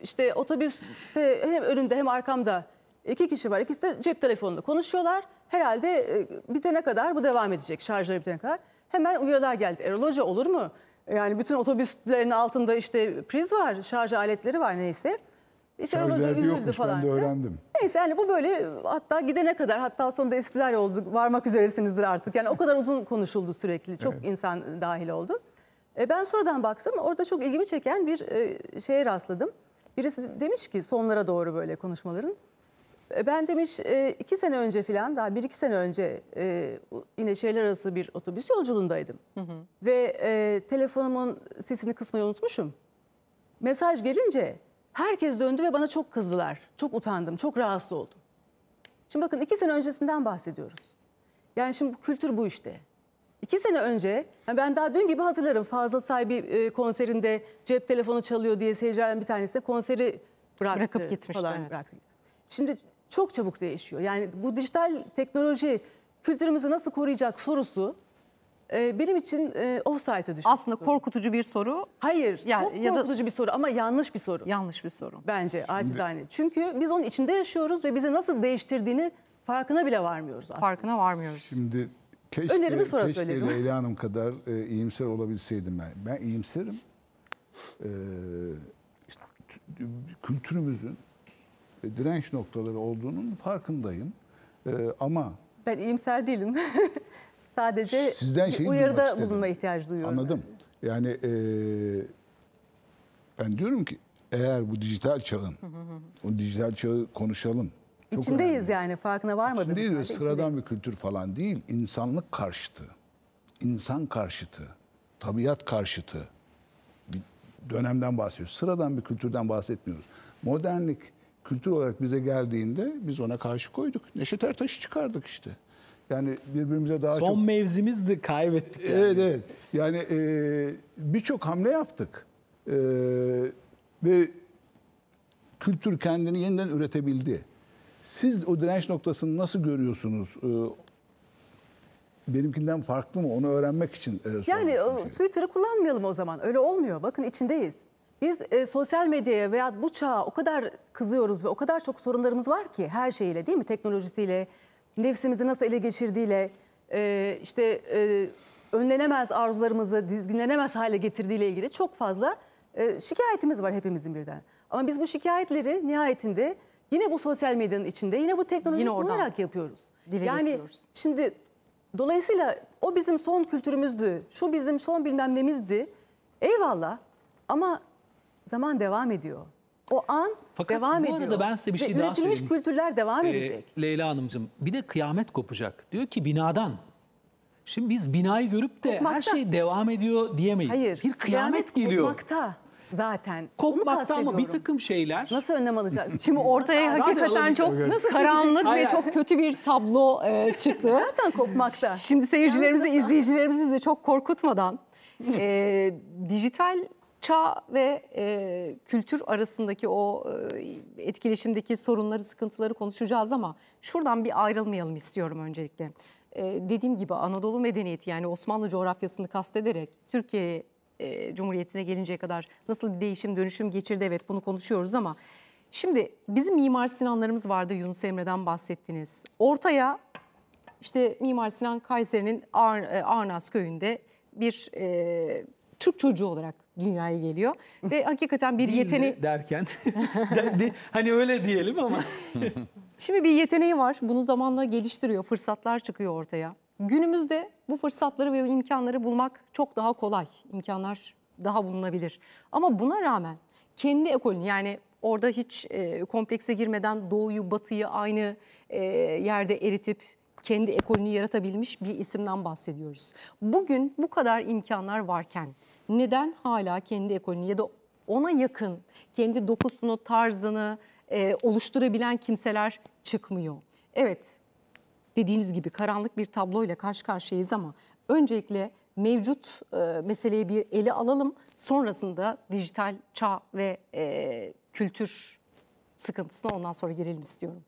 İşte otobüste hem önümde hem arkamda iki kişi var. İkisi de cep telefonunu konuşuyorlar. Herhalde bitene kadar bu devam edecek. Şarjları bitene kadar. Hemen uyarılar geldi. Erol Hoca olur mu? Yani bütün otobüslerin altında işte priz var. Şarj aletleri var neyse. İşte Erol Hoca üzüldü falan. Ben de öğrendim. Neyse yani bu böyle hatta gidene kadar hatta sonunda espriler oldu varmak üzeresinizdir artık. Yani o kadar uzun konuşuldu sürekli. Çok insan dahil oldu. Ben sonradan baksam orada çok ilgimi çeken bir şeye rastladım. Birisi demiş ki sonlara doğru böyle konuşmaların. Ben demiş 2 sene önce falan daha 1-2 sene önce yine şehirler arası bir otobüs yolculuğundaydım. Ve telefonumun sesini kısmayı unutmuşum. Mesaj gelince... Herkes döndü ve bana çok kızdılar. Çok utandım, çok rahatsız oldum. Şimdi bakın 2 sene öncesinden bahsediyoruz. Yani şimdi bu kültür bu işte. 2 sene önce, yani ben daha dün gibi hatırlarım. Fazıl Say konserinde cep telefonu çalıyor diye seyircilerden bir tanesi de konseri bırakıp gitmişti. Bıraktı. Şimdi çok çabuk değişiyor. Yani bu dijital teknoloji kültürümüzü nasıl koruyacak sorusu... Benim için offside'a düştü. Aslında korkutucu bir soru. Hayır, yani, çok korkutucu bir soru ama yanlış bir soru. Yanlış bir soru. Bence acizane. Çünkü biz onun içinde yaşıyoruz ve bizi nasıl değiştirdiğini farkına bile varmıyoruz. Aslında. Farkına varmıyoruz. Şimdi keşke Leyla Hanım kadar iyimser olabilseydim ben. Ben iyimserim. İşte, kültürümüzün direnç noktaları olduğunun farkındayım. Ama... Ben iyimser değilim. Sadece uyarıda bulunma ihtiyacı duyuyorum. Anladım. Yani ben diyorum ki eğer bu dijital çağın, o dijital çağı konuşalım. Çok İçindeyiz önemli. Yani farkına varmadığımız. İçindeyiz sıradan bir kültür falan değil. İnsanlık karşıtı, insan karşıtı, tabiat karşıtı bir dönemden bahsediyoruz. Sıradan bir kültürden bahsetmiyoruz. Modernlik kültür olarak bize geldiğinde biz ona karşı koyduk. Neşet Ertaş'ı çıkardık işte. Yani birbirimize daha çok... Son mevzimizdi, kaybettik. Yani. Evet, evet. Yani birçok hamle yaptık. Ve kültür kendini yeniden üretebildi. Siz o direnç noktasını nasıl görüyorsunuz? Benimkinden farklı mı? Onu öğrenmek için... Yani Twitter'ı kullanmayalım o zaman. Öyle olmuyor. Bakın içindeyiz. Biz sosyal medyaya veya bu çağa o kadar kızıyoruz ve o kadar çok sorunlarımız var ki her şeyle, değil mi? Teknolojisiyle, nefsimizi nasıl ele geçirdiğiyle, önlenemez arzularımızı dizginlenemez hale getirdiğiyle ilgili çok fazla şikayetimiz var hepimizin birden. Ama biz bu şikayetleri nihayetinde yine bu sosyal medyanın içinde, yine bu teknolojiyi kullanarak yapıyoruz. Şimdi dolayısıyla o bizim son kültürümüzdü, şu bizim son bilmem nemizdi. Eyvallah ama zaman devam ediyor. O an devam ediyor. Fakat bu arada ben size bir şey daha söyleyeyim. Üretilmiş kültürler devam edecek. Leyla Hanımcığım, bir de kıyamet kopacak. Diyor ki binadan. Şimdi biz binayı görüp de her şey devam ediyor diyemeyiz. Hayır. Bir kıyamet geliyor. Kopmakta zaten. Kopmakta ama bir takım şeyler. Nasıl önlem alacağız? Şimdi ortaya hakikaten çok karanlık ve çok kötü bir tablo çıktı. Zaten kopmakta. Şimdi seyircilerimizi, izleyicilerimizi de çok korkutmadan dijital çağ ve kültür arasındaki o etkileşimdeki sorunları, sıkıntıları konuşacağız ama şuradan bir ayrılmayalım istiyorum öncelikle. Dediğim gibi Anadolu medeniyeti, yani Osmanlı coğrafyasını kastederek Türkiye Cumhuriyeti'ne gelinceye kadar nasıl bir değişim, dönüşüm geçirdi, evet bunu konuşuyoruz ama şimdi bizim Mimar Sinanlarımız vardı, Yunus Emre'den bahsettiniz. Ortaya işte Mimar Sinan Kayseri'nin Arnaz köyünde bir Türk çocuğu olarak dünyaya geliyor ve hakikaten bir yeteneği derken hani öyle diyelim ama şimdi bir yeteneği var, bunu zamanla geliştiriyor, fırsatlar çıkıyor ortaya. Günümüzde bu fırsatları ve imkanları bulmak çok daha kolay, imkanlar daha bulunabilir ama buna rağmen kendi ekolünü, yani orada hiç komplekse girmeden doğuyu batıyı aynı yerde eritip kendi ekolünü yaratabilmiş bir isimden bahsediyoruz. Bugün bu kadar imkanlar varken neden hala kendi ekolünü ya da ona yakın kendi dokusunu, tarzını oluşturabilen kimseler çıkmıyor? Evet, dediğiniz gibi karanlık bir tabloyla karşı karşıyayız ama öncelikle mevcut meseleyi bir ele alalım. Sonrasında dijital çağ ve kültür sıkıntısına ondan sonra girelim istiyorum.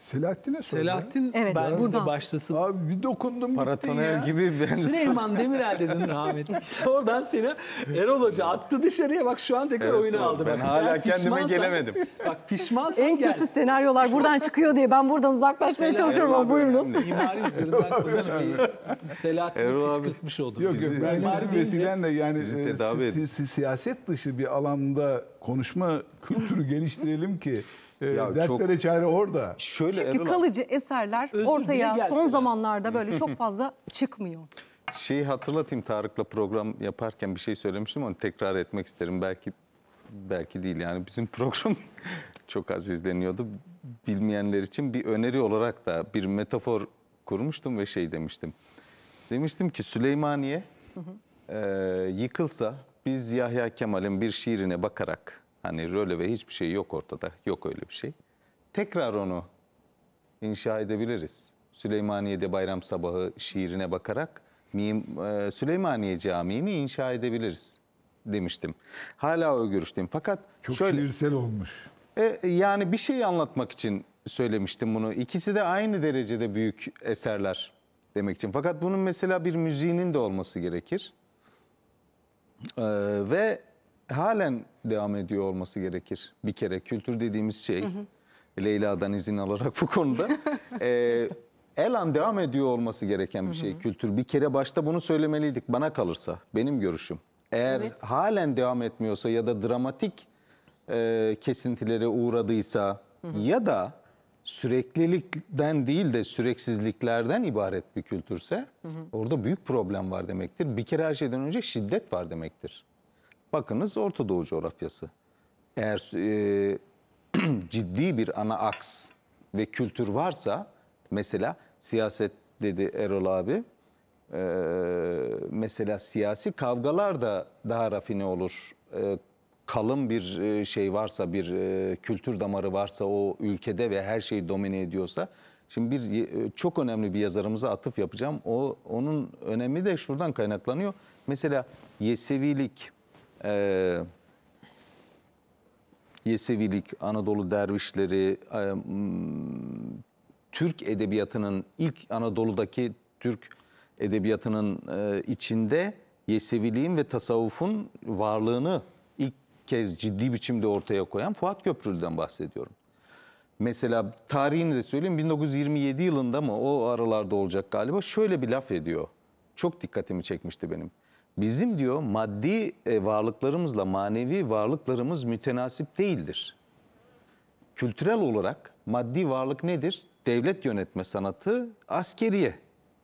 Selahattin'e sordum. Selahattin, evet, ben burada başlasın. Abi bir dokundum gittin ya. Gibi ben Süleyman Demirel dedin rahmetli. Oradan seni Erol Hoca attı dışarıya, bak şu an tekrar evet, oyunu aldı. Ben hala kendime gelemedim. Bak pişmansın. En kötü senaryolar buradan çıkıyor diye ben buradan uzaklaşmaya çalışıyorum ama buyurunuz. İmari üzerinden konuşmayı Selahattin'i kışkırtmış oldum. Yok yok, ben vesilenle yani siyaset dışı bir alanda konuşma kültürü geliştirelim ki dertlere çare orada. Şöyle, çünkü kalıcı eserler ortaya son zamanlarda böyle çok fazla çıkmıyor. Şeyi hatırlatayım, Tarık'la program yaparken bir şey söylemiştim, onu tekrar etmek isterim. Belki değil yani, bizim program çok az izleniyordu. Bilmeyenler için bir öneri olarak da bir metafor kurmuştum ve şey demiştim. Demiştim ki Süleymaniye yıkılsa biz Yahya Kemal'in bir şiirine bakarak, hani röleve hiçbir şey yok ortada, yok öyle bir şey, tekrar onu inşa edebiliriz. Süleymaniye'de Bayram Sabahı şiirine bakarak Süleymaniye Camii'ni inşa edebiliriz demiştim. Hala o görüşteyim. Fakat çok şöyle, şiirsel olmuş. Yani bir şey anlatmak için söylemiştim bunu. İkisi de aynı derecede büyük eserler demek için. Fakat bunun mesela bir müziğinin de olması gerekir. Ve halen devam ediyor olması gerekir. Bir kere kültür dediğimiz şey, Leyla'dan izin alarak bu konuda, elan devam ediyor olması gereken bir şey kültür. Bir kere başta bunu söylemeliydik bana kalırsa, benim görüşüm. Eğer halen devam etmiyorsa ya da dramatik kesintilere uğradıysa ya da süreklilikten değil de süreksizliklerden ibaret bir kültürse orada büyük problem var demektir. Bir kere her şeyden önce şiddet var demektir. Bakınız Orta Doğu coğrafyası. Eğer ciddi bir ana aks ve kültür varsa, mesela siyaset dedi Erol abi, mesela siyasi kavgalar da daha rafine olur. Kalın bir şey varsa, bir kültür damarı varsa o ülkede ve her şeyi domine ediyorsa. Şimdi çok önemli bir yazarımıza atıf yapacağım. Onun önemi de şuradan kaynaklanıyor. Mesela Yesevilik, Yesevilik, Anadolu dervişleri, Türk edebiyatının ilk Anadolu'daki Türk edebiyatının içinde Yeseviliğin ve tasavvufun varlığını ilk kez ciddi biçimde ortaya koyan Fuat Köprülü'den bahsediyorum. Mesela tarihini de söyleyeyim, 1927 yılında mı, o aralarda olacak galiba, şöyle bir laf ediyor. Çok dikkatimi çekmişti benim. Bizim diyor maddi varlıklarımızla manevi varlıklarımız mütenasip değildir. Kültürel olarak maddi varlık nedir? Devlet yönetme sanatı, askeriye.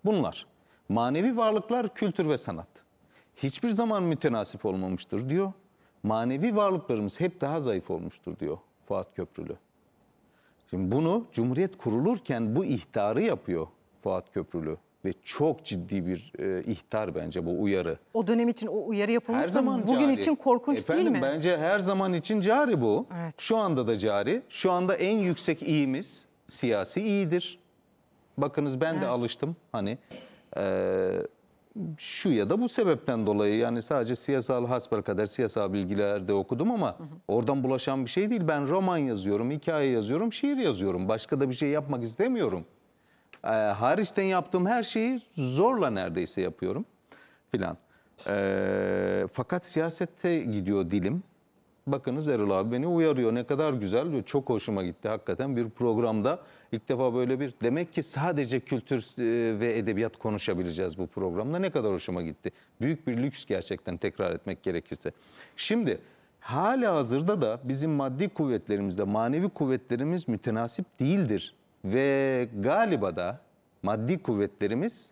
Bunlar. Manevi varlıklar kültür ve sanat. Hiçbir zaman mütenasip olmamıştır diyor. Manevi varlıklarımız hep daha zayıf olmuştur diyor Fuat Köprülü. Şimdi bunu Cumhuriyet kurulurken bu ihtarı yapıyor Fuat Köprülü. Ve çok ciddi bir ihtar bence bu uyarı. O dönem için o uyarı yapılmışsa bugün için korkunç değil mi? Bence her zaman için cari bu. Evet. Şu anda da cari. Şu anda en yüksek iyimiz siyasi iyidir. Bakınız ben de alıştım. Hani şu ya da bu sebepten dolayı, yani sadece siyasal hasbelkader siyasal bilgilerde okudum ama oradan bulaşan bir şey değil. Ben roman yazıyorum, hikaye yazıyorum, şiir yazıyorum. Başka da bir şey yapmak istemiyorum. Hariçten yaptığım her şeyi zorla neredeyse yapıyorum filan. Fakat siyasette gidiyor dilim. Bakınız Erol abi beni uyarıyor. Ne kadar güzel diyor. Çok hoşuma gitti hakikaten bir programda. İlk defa böyle bir, demek ki sadece kültür ve edebiyat konuşabileceğiz bu programda. Ne kadar hoşuma gitti. Büyük bir lüks gerçekten, tekrar etmek gerekirse. Şimdi hala hazırda da bizim maddi kuvvetlerimizle manevi kuvvetlerimiz mütenasip değildir. Ve galiba da maddi kuvvetlerimiz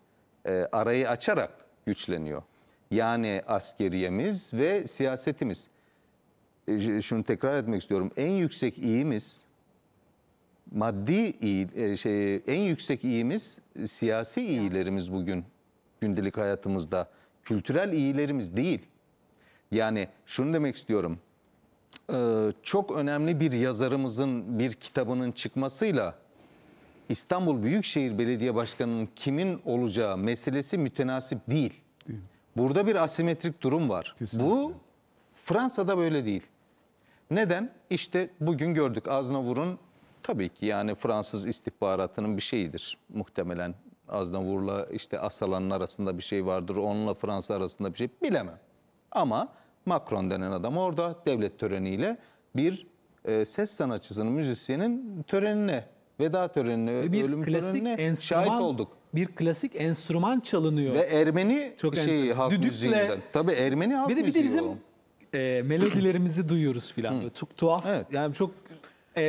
arayı açarak güçleniyor. Yani askeriyemiz ve siyasetimiz. Şunu tekrar etmek istiyorum. En yüksek iyimiz maddi iyi, en yüksek iyimiz siyasi iyilerimiz bugün gündelik hayatımızda. Kültürel iyilerimiz değil. Yani şunu demek istiyorum. Çok önemli bir yazarımızın bir kitabının çıkmasıyla İstanbul Büyükşehir Belediye Başkanı'nın kimin olacağı meselesi mütenasip değil. Burada bir asimetrik durum var. Kesinlikle. Bu Fransa'da böyle değil. Neden? İşte bugün gördük Aznavur'un, tabii ki yani Fransız istihbaratının bir şeyidir muhtemelen. Aznavur'la işte Asalan'ın arasında bir şey vardır, onunla Fransa arasında bir şey bilemem. Ama Macron denen adam orada devlet töreniyle bir ses sanatçısının, müzisyenin törenine, veda törenine, bir ölüm törenine şahit olduk. Bir klasik enstrüman çalınıyor. Ve Ermeni halk müziğinden. Tabii Ermeni halk müziği. Bir de bizim melodilerimizi duyuyoruz filan. Çok tuhaf. Evet. Yani çok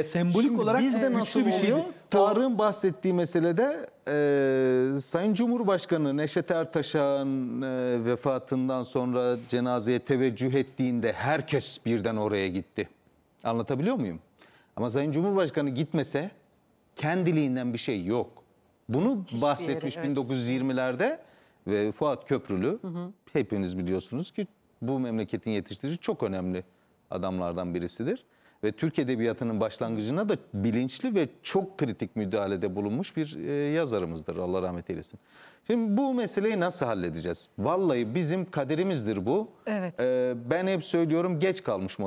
sembolik şimdi olarak bizde nasıl bir şey. Tarık'ın bahsettiği meselede Sayın Cumhurbaşkanı Neşet Ertaş'ın vefatından sonra cenazeye teveccüh ettiğinde herkes birden oraya gitti. Anlatabiliyor muyum? Ama Sayın Cumhurbaşkanı gitmese kendiliğinden bir şey yok. Bunu bahsetmiş 1920'lerde ve Fuat Köprülü, hepiniz biliyorsunuz ki bu memleketin yetiştirici çok önemli adamlardan birisidir. Ve Türk Edebiyatı'nın başlangıcına da bilinçli ve çok kritik müdahalede bulunmuş bir yazarımızdır. Allah rahmet eylesin. Şimdi bu meseleyi nasıl halledeceğiz? Vallahi bizim kaderimizdir bu. Evet. Ben hep söylüyorum, geç kalmış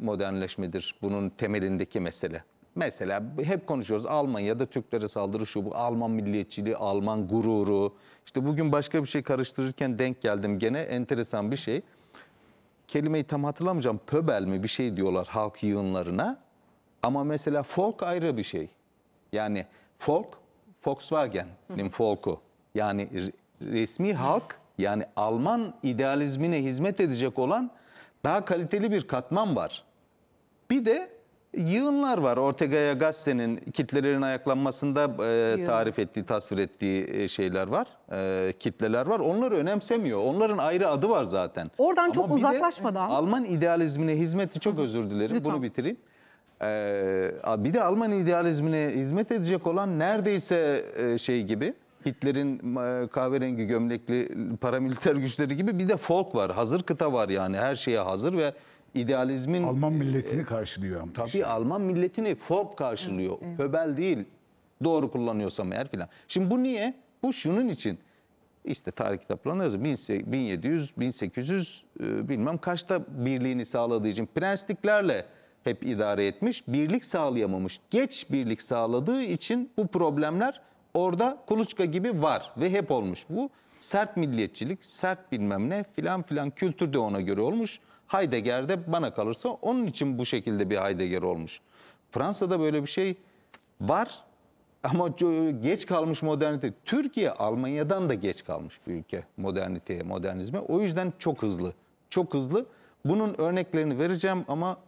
modernleşmedir bunun temelindeki mesele. Mesela hep konuşuyoruz, Almanya'da Türklere saldırı şu bu, Alman milliyetçiliği, Alman gururu. İşte bugün başka bir şey karıştırırken denk geldim gene enteresan bir şey. Kelimeyi tam hatırlamayacağım, pöbel mi bir şey diyorlar halk yığınlarına. Ama mesela folk ayrı bir şey. Yani folk, Volkswagen'in folku. Yani resmi halk, yani Alman idealizmine hizmet edecek olan daha kaliteli bir katman var. Bir de yığınlar var. Ortega'ya Gasse'nin kitlelerin ayaklanmasında tarif ettiği, tasvir ettiği şeyler var. Kitleler var. Onları önemsemiyor. Onların ayrı adı var zaten. Oradan ama çok uzaklaşmadan. Alman idealizmine hizmeti, çok özür dilerim. Lütfen. Bunu bitireyim. Bir de Alman idealizmine hizmet edecek olan neredeyse şey gibi, Hitler'in kahverengi gömlekli paramiliter güçleri gibi bir de folk var. Hazır kıta var yani. Her şeye hazır ve idealizmin Alman milletini karşılıyor. Tabii işte. Alman milletini folk karşılıyor. Höbel değil. Doğru kullanıyorsam eğer filan. Şimdi bu niye? Bu şunun için. İşte tarih kitaplarında yazıyor. 1700, 1800 bilmem kaçta birliğini sağladığı için prensliklerle hep idare etmiş. Birlik sağlayamamış. Geç birlik sağladığı için bu problemler orada kuluçka gibi var ve hep olmuş. Bu sert milliyetçilik, sert bilmem ne filan filan, kültür de ona göre olmuş. Heidegger de bana kalırsa onun için bu şekilde bir Heidegger olmuş. Fransa'da böyle bir şey var ama geç kalmış modernite. Türkiye Almanya'dan da geç kalmış bir ülke moderniteye, modernizme. O yüzden çok hızlı, çok hızlı. Bunun örneklerini vereceğim ama...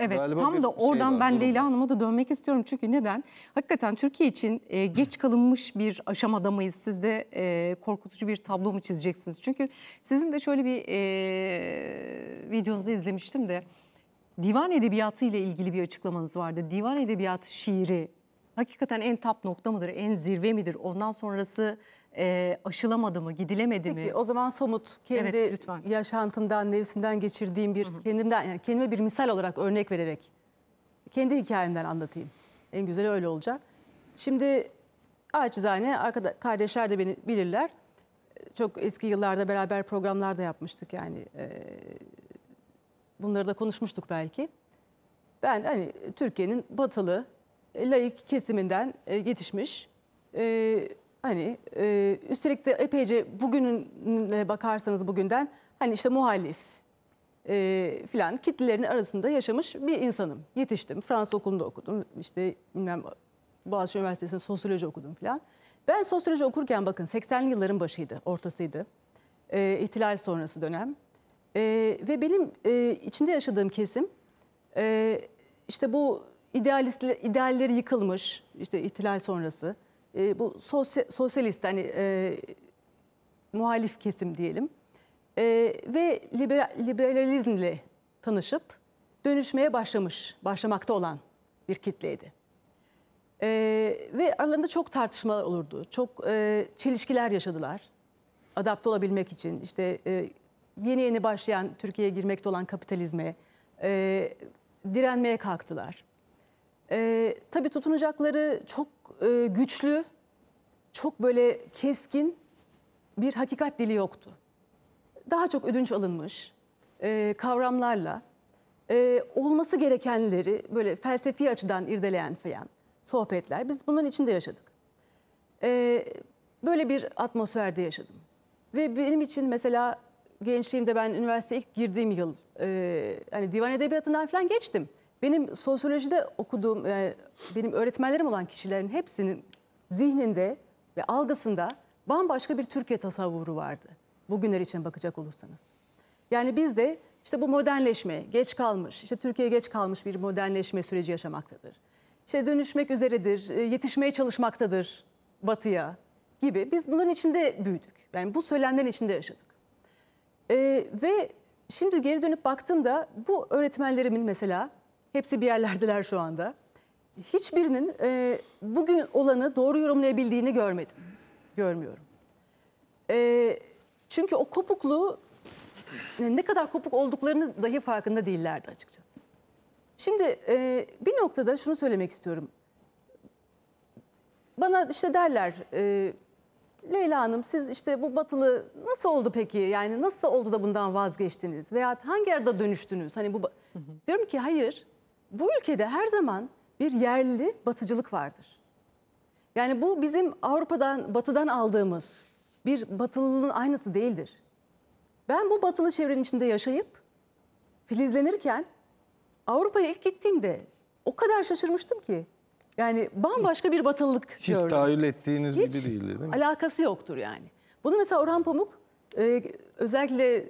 Evet, galiba tam da oradan şey var, ben Leyla Hanım'a da dönmek istiyorum. Çünkü neden? Hakikaten Türkiye için geç kalınmış bir aşamada mıyız? Siz de korkutucu bir tablo mu çizeceksiniz? Çünkü sizin de şöyle bir videonuzu izlemiştim de, divan edebiyatı ile ilgili bir açıklamanız vardı. Divan edebiyatı şiiri hakikaten en tap nokta mıdır? En zirve midir? Ondan sonrası aşılamadı mı? Gidilemedi mi? Peki o zaman somut, kendi yaşantımdan, nefsimden geçirdiğim bir, kendimden, yani kendime bir misal olarak örnek vererek kendi hikayemden anlatayım. En güzeli öyle olacak. Şimdi acizane, kardeşler de beni bilirler. Çok eski yıllarda beraber programlar da yapmıştık yani. Bunları da konuşmuştuk belki. Ben hani Türkiye'nin batılı, laik kesiminden yetişmiş, hani üstelik de epeyce bugününe bakarsanız bugünden hani işte muhalif filan kitlelerin arasında yaşamış bir insanım. Yetiştim, Fransız okulunda okudum, işte bilmem Boğaziçi Üniversitesi'nde sosyoloji okudum filan. Ben sosyoloji okurken bakın 80'li yılların başıydı, ortasıydı, ihtilal sonrası dönem. Ve benim içinde yaşadığım kesim işte bu idealleri yıkılmış, işte ihtilal sonrası, bu sosyalist hani muhalif kesim diyelim ve liberalizmle tanışıp dönüşmeye başlamakta olan bir kitleydi. Ve aralarında çok tartışmalar olurdu, çok çelişkiler yaşadılar. Adapte olabilmek için işte yeni yeni başlayan, Türkiye'ye girmekte olan kapitalizme direnmeye kalktılar. Tabii tutunacakları çok güçlü, çok böyle keskin bir hakikat dili yoktu. Daha çok ödünç alınmış kavramlarla olması gerekenleri böyle felsefi açıdan irdeleyen falan sohbetler. Biz bunların içinde yaşadık. Böyle bir atmosferde yaşadım. Ve benim için mesela gençliğimde ben üniversiteye ilk girdiğim yıl hani divan edebiyatından falan geçtim. Benim sosyolojide okuduğum, benim öğretmenlerim olan kişilerin hepsinin zihninde ve algısında bambaşka bir Türkiye tasavvuru vardı. Bugünler için bakacak olursanız. Yani biz de işte bu modernleşme, geç kalmış, işte Türkiye geç kalmış bir modernleşme süreci yaşamaktadır. İşte dönüşmek üzeredir, yetişmeye çalışmaktadır batıya gibi. Biz bunların içinde büyüdük. Yani bu söylemlerin içinde yaşadık. Ve şimdi geri dönüp baktığımda bu öğretmenlerimin mesela... Hepsi bir yerlerdiler şu anda. Hiçbirinin bugün olanı doğru yorumlayabildiğini görmedim. Görmüyorum. Çünkü o kopukluğu, ne kadar kopuk olduklarını dahi farkında değillerdi açıkçası. Şimdi bir noktada şunu söylemek istiyorum. Bana işte derler, Leyla Hanım siz işte bu batılı nasıl oldu peki? Yani nasıl oldu da bundan vazgeçtiniz? Veya hangi arada dönüştünüz? Hani bu diyorum ki hayır. Bu ülkede her zaman bir yerli batıcılık vardır. Yani bu bizim Avrupa'dan, batıdan aldığımız bir batılılığın aynısı değildir. Ben bu batılı çevrenin içinde yaşayıp filizlenirken Avrupa'ya ilk gittiğimde o kadar şaşırmıştım ki. Yani bambaşka bir batılılık gördüm. Hiç tahayyül ettiğiniz gibi değildi, değil mi? Alakası yoktur yani. Bunu mesela Orhan Pamuk özellikle...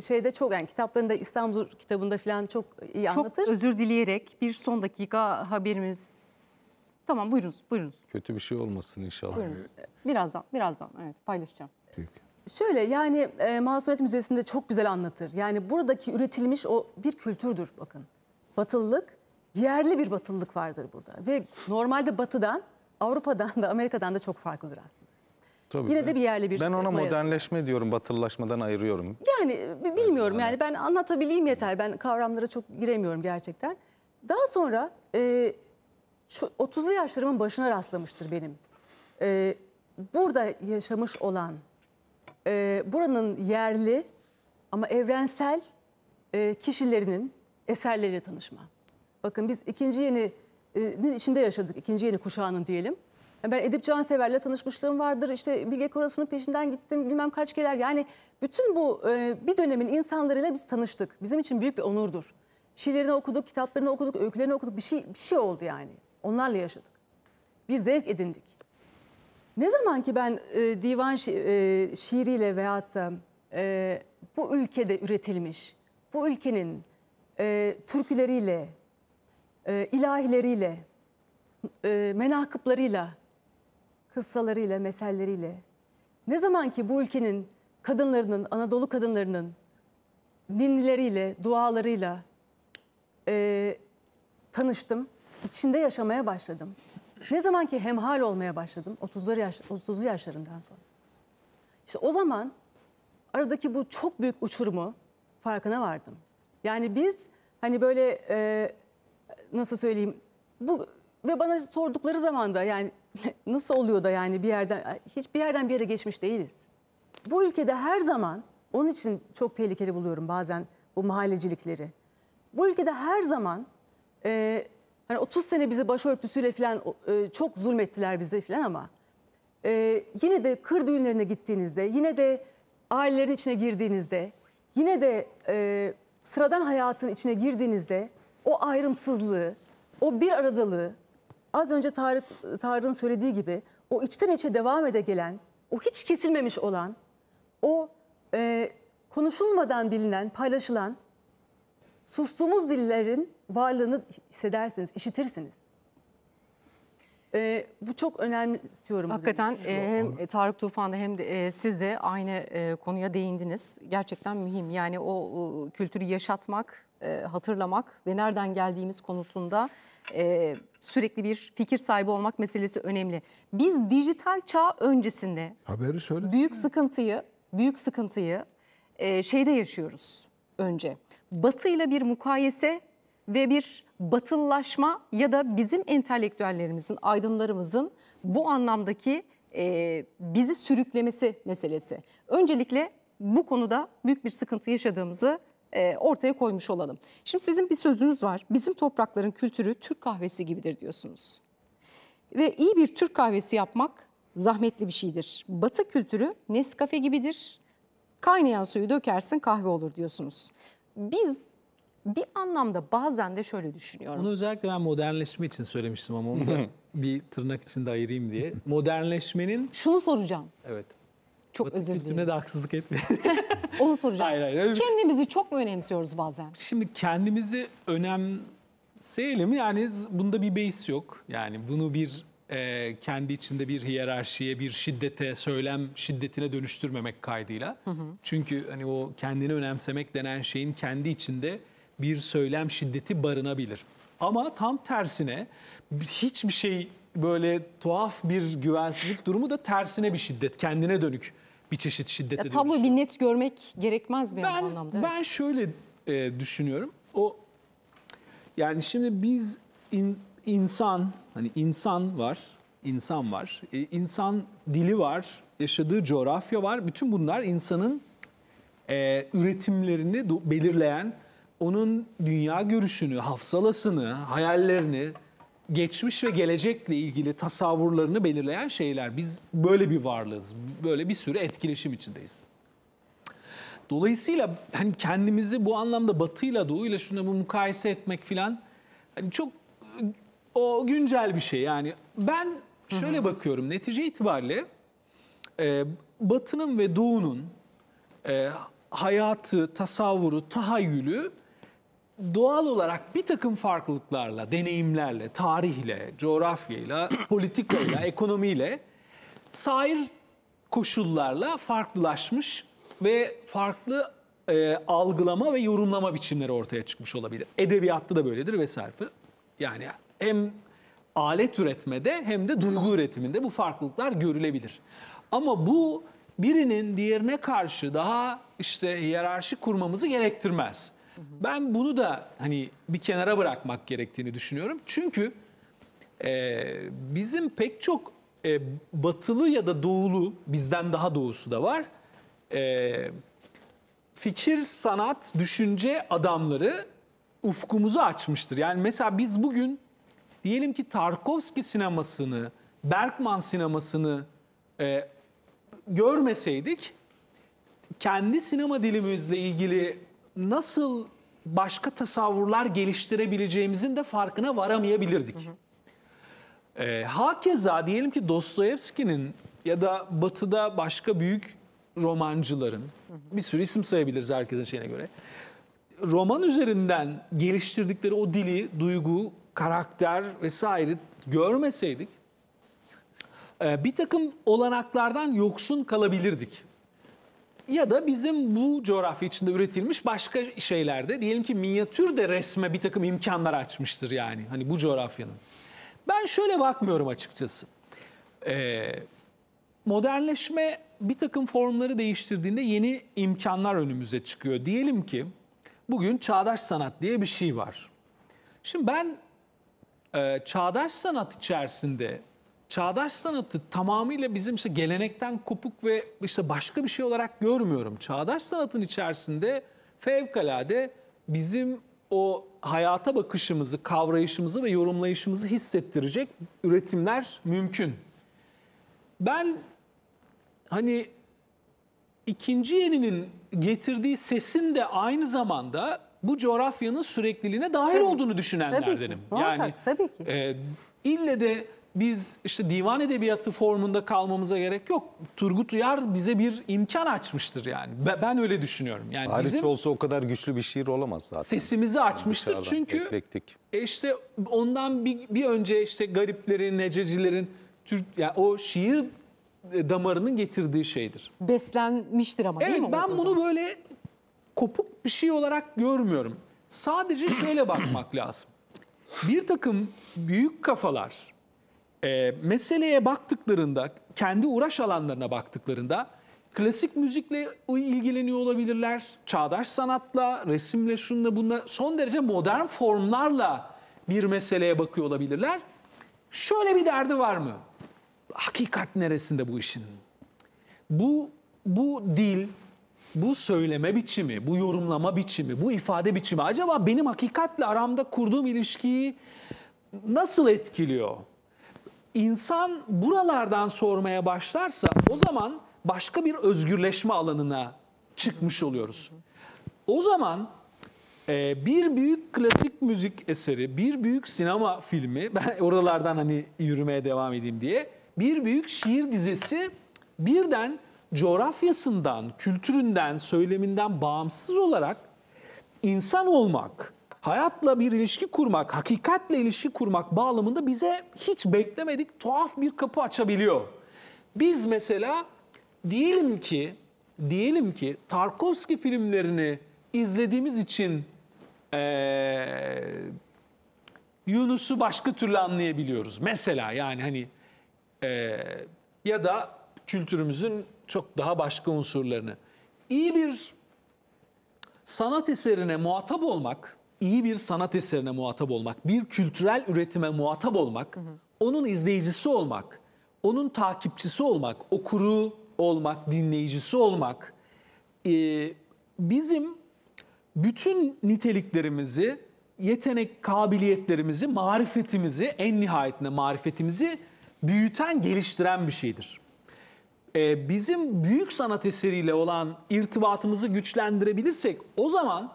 şeyde çok yani kitaplarında, İstanbul kitabında falan çok iyi anlatır. Çok özür dileyerek bir son dakika haberimiz. Tamam buyurunuz. Kötü bir şey olmasın inşallah. Buyurunuz. Birazdan evet paylaşacağım. Peki. Şöyle yani Masumiyet Müzesi'nde çok güzel anlatır. Yani buradaki üretilmiş o bir kültürdür bakın. Batılılık, yerli bir batılılık vardır burada. Ve normalde batıdan, Avrupa'dan da Amerika'dan da çok farklıdır aslında. Tabii yine de bir yerli bir... Ben ona modernleşme diyorum, batılılaşmadan ayırıyorum. Yani bilmiyorum yani ben anlatabileyim yeter. Ben kavramlara çok giremiyorum gerçekten. Daha sonra şu 30'lu yaşlarımın başına rastlamıştır benim. Burada yaşamış olan, buranın yerli ama evrensel kişilerinin eserleriyle tanışma. Bakın biz ikinci yeninin içinde yaşadık, ikinci yeni kuşağının diyelim. Ben Edip Cansever'le tanışmışlığım vardır. İşte Bilge Korasu'nun peşinden gittim bilmem kaç keler. Yani bütün bu bir dönemin insanlarıyla biz tanıştık. Bizim için büyük bir onurdur. Şiirlerini okuduk, kitaplarını okuduk, öykülerini okuduk. Bir şey oldu yani. Onlarla yaşadık. Bir zevk edindik. Ne zaman ki ben divan şiiriyle veyahut da bu ülkede üretilmiş, bu ülkenin türküleriyle, ilahileriyle, menakıplarıyla, kıssalarıyla, meselleriyle, ne zaman ki bu ülkenin kadınlarının, Anadolu kadınlarının ninnileriyle, dualarıyla tanıştım, içinde yaşamaya başladım. Ne zaman ki hemhal olmaya başladım, 30'lu yaşlarından sonra. İşte o zaman aradaki bu çok büyük uçurumu farkına vardım. Yani biz hani böyle nasıl söyleyeyim, bu ve bana sordukları zaman da yani nasıl oluyor da yani hiçbir yerden bir yere geçmiş değiliz. Bu ülkede her zaman, onun için çok tehlikeli buluyorum bazen bu mahallecilikleri. Bu ülkede her zaman hani 30 sene bizi başörtüsüyle falan çok zulmettiler bize falan ama yine de kır düğünlerine gittiğinizde, yine de ailelerin içine girdiğinizde, yine de sıradan hayatın içine girdiğinizde o ayrımsızlığı, o bir aradalığı, az önce Tarık'ın söylediği gibi o içten içe devam ede gelen, o hiç kesilmemiş olan, o konuşulmadan bilinen, paylaşılan, sustuğumuz dillerin varlığını hissedersiniz, işitirsiniz. Bu çok önemli istiyorum. Hakikaten hem Tarık Tufan'da hem de siz de aynı konuya değindiniz. Gerçekten mühim. Yani o kültürü yaşatmak, hatırlamak ve nereden geldiğimiz konusunda sürekli bir fikir sahibi olmak meselesi önemli. Biz dijital çağ öncesinde haberi söyle. Büyük sıkıntıyı şeyde yaşıyoruz önce. Batı'yla bir mukayese ve bir batılılaşma ya da bizim entelektüellerimizin, aydınlarımızın bu anlamdaki bizi sürüklemesi meselesi. Öncelikle bu konuda büyük bir sıkıntı yaşadığımızı ortaya koymuş olalım. Şimdi sizin bir sözünüz var. Bizim toprakların kültürü Türk kahvesi gibidir diyorsunuz. Ve iyi bir Türk kahvesi yapmak zahmetli bir şeydir. Batı kültürü Nescafe gibidir. Kaynayan suyu dökersin kahve olur diyorsunuz. Biz bir anlamda bazen de şöyle düşünüyorum. Bunu özellikle ben modernleşme için söylemiştim ama onu da bir tırnak içinde ayırayım diye. Modernleşmenin... Şunu soracağım. Evet. Çok Batı özür dilerim. De haksızlık etmeyin. Onu soracağım. Hayır. Kendimizi çok mu önemsiyoruz bazen? Şimdi kendimizi önemseyelim. Yani bunda bir beis yok. Yani bunu bir kendi içinde bir hiyerarşiye, bir şiddete, söylem şiddetine dönüştürmemek kaydıyla. Çünkü hani o kendini önemsemek denen şeyin kendi içinde bir söylem şiddeti barınabilir. Ama tam tersine hiçbir şey böyle tuhaf bir güvensizlik durumu da tersine bir şiddet, kendine dönük bir çeşit şiddete dönüştürüyor. Tabloyu bir net görmek gerekmez mi bu anlamda? Ben şöyle düşünüyorum. Yani şimdi biz insan... Hani insan var, insan dili var, yaşadığı coğrafya var. Bütün bunlar insanın üretimlerini belirleyen, onun dünya görüşünü, hafsalasını, hayallerini, geçmiş ve gelecekle ilgili tasavvurlarını belirleyen şeyler. Biz böyle bir varlığız, böyle bir sürü etkileşim içindeyiz. Dolayısıyla hani kendimizi bu anlamda batıyla, doğuyla şuna bu mukayese etmek falan hani çok... O güncel bir şey yani. Ben şöyle bakıyorum, netice itibariyle Batı'nın ve Doğu'nun hayatı, tasavvuru, tahayyülü doğal olarak bir takım farklılıklarla, deneyimlerle, tarihle, coğrafyayla, politikayla, ekonomiyle, sair koşullarla farklılaşmış ve farklı algılama ve yorumlama biçimleri ortaya çıkmış olabilir. Edebiyatta da böyledir vesaire. Yani hem alet üretmede hem de duygu üretiminde bu farklılıklar görülebilir. Ama bu birinin diğerine karşı daha işte hiyerarşi kurmamızı gerektirmez. Ben bunu da hani bir kenara bırakmak gerektiğini düşünüyorum. Çünkü bizim pek çok batılı ya da doğulu, bizden daha doğusu da var, fikir, sanat, düşünce adamları ufkumuzu açmıştır. Yani mesela biz bugün diyelim ki Tarkovski sinemasını Bergman sinemasını görmeseydik, kendi sinema dilimizle ilgili nasıl başka tasavvurlar geliştirebileceğimizin de farkına varamayabilirdik. Hı hı. Hakeza diyelim ki Dostoyevski'nin ya da Batı'da başka büyük romancıların, hı hı, bir sürü isim sayabiliriz herkesin şeyine göre, roman üzerinden geliştirdikleri o dili, duygu, karakter vesaire görmeseydik bir takım olanaklardan yoksun kalabilirdik. Ya da bizim bu coğrafya içinde üretilmiş başka şeylerde, diyelim ki minyatür de resme bir takım imkanlar açmıştır yani. Hani bu coğrafyanın. Ben şöyle bakmıyorum açıkçası. Modernleşme bir takım formları değiştirdiğinde yeni imkanlar önümüze çıkıyor. Diyelim ki bugün çağdaş sanat diye bir şey var. Şimdi ben çağdaş sanat içerisinde... Çağdaş sanatı tamamıyla bizim işte gelenekten kopuk ve işte başka bir şey olarak görmüyorum. Çağdaş sanatın içerisinde fevkalade bizim o hayata bakışımızı, kavrayışımızı ve yorumlayışımızı hissettirecek üretimler mümkün. Ben hani ikinci yeninin getirdiği sesin de aynı zamanda bu coğrafyanın sürekliliğine dahil olduğunu düşünenlerdenim. Yani tabii ki. İlle de biz işte divan edebiyatı formunda kalmamıza gerek yok. Turgut Uyar bize bir imkan açmıştır yani. Ben öyle düşünüyorum. Yani hariç bizim olsa o kadar güçlü bir şiir olamaz zaten. Sesimizi açmıştır yani çünkü işte ondan bir önce işte gariplerin, nececilerin, yani o şiir damarının getirdiği şeydir. Beslenmiştir ama, evet, değil mi? Evet, ben bunu böyle kopuk bir şey olarak görmüyorum. Sadece şöyle bakmak lazım. Bir takım büyük kafalar meseleye baktıklarında, kendi uğraş alanlarına baktıklarında klasik müzikle ilgileniyor olabilirler, çağdaş sanatla, resimle, şunla bunla, son derece modern formlarla bir meseleye bakıyor olabilirler. Şöyle bir derdi var mı? Hakikat neresinde bu işin? Bu dil, bu söyleme biçimi, bu yorumlama biçimi, bu ifade biçimi acaba benim hakikatle aramda kurduğum ilişkiyi nasıl etkiliyor? İnsan buralardan sormaya başlarsa o zaman başka bir özgürleşme alanına çıkmış oluyoruz. O zaman bir büyük klasik müzik eseri, bir büyük sinema filmi, ben oralardan hani yürümeye devam edeyim diye, bir büyük şiir dizesi birden coğrafyasından, kültüründen, söyleminden bağımsız olarak insan olmak, hayatla bir ilişki kurmak, hakikatle ilişki kurmak bağlamında bize hiç beklemedik tuhaf bir kapı açabiliyor. Biz mesela diyelim ki Tarkovski filmlerini izlediğimiz için Yunus'u başka türlü anlayabiliyoruz. Mesela yani hani ya da kültürümüzün çok daha başka unsurlarını. İyi bir sanat eserine muhatap olmak, bir kültürel üretime muhatap olmak, hı hı, onun izleyicisi olmak, onun takipçisi olmak, okuru olmak, dinleyicisi olmak, bizim bütün niteliklerimizi, yetenek, kabiliyetlerimizi, marifetimizi, en nihayetinde marifetimizi büyüten, geliştiren bir şeydir. Bizim büyük sanat eseriyle olan irtibatımızı güçlendirebilirsek o zaman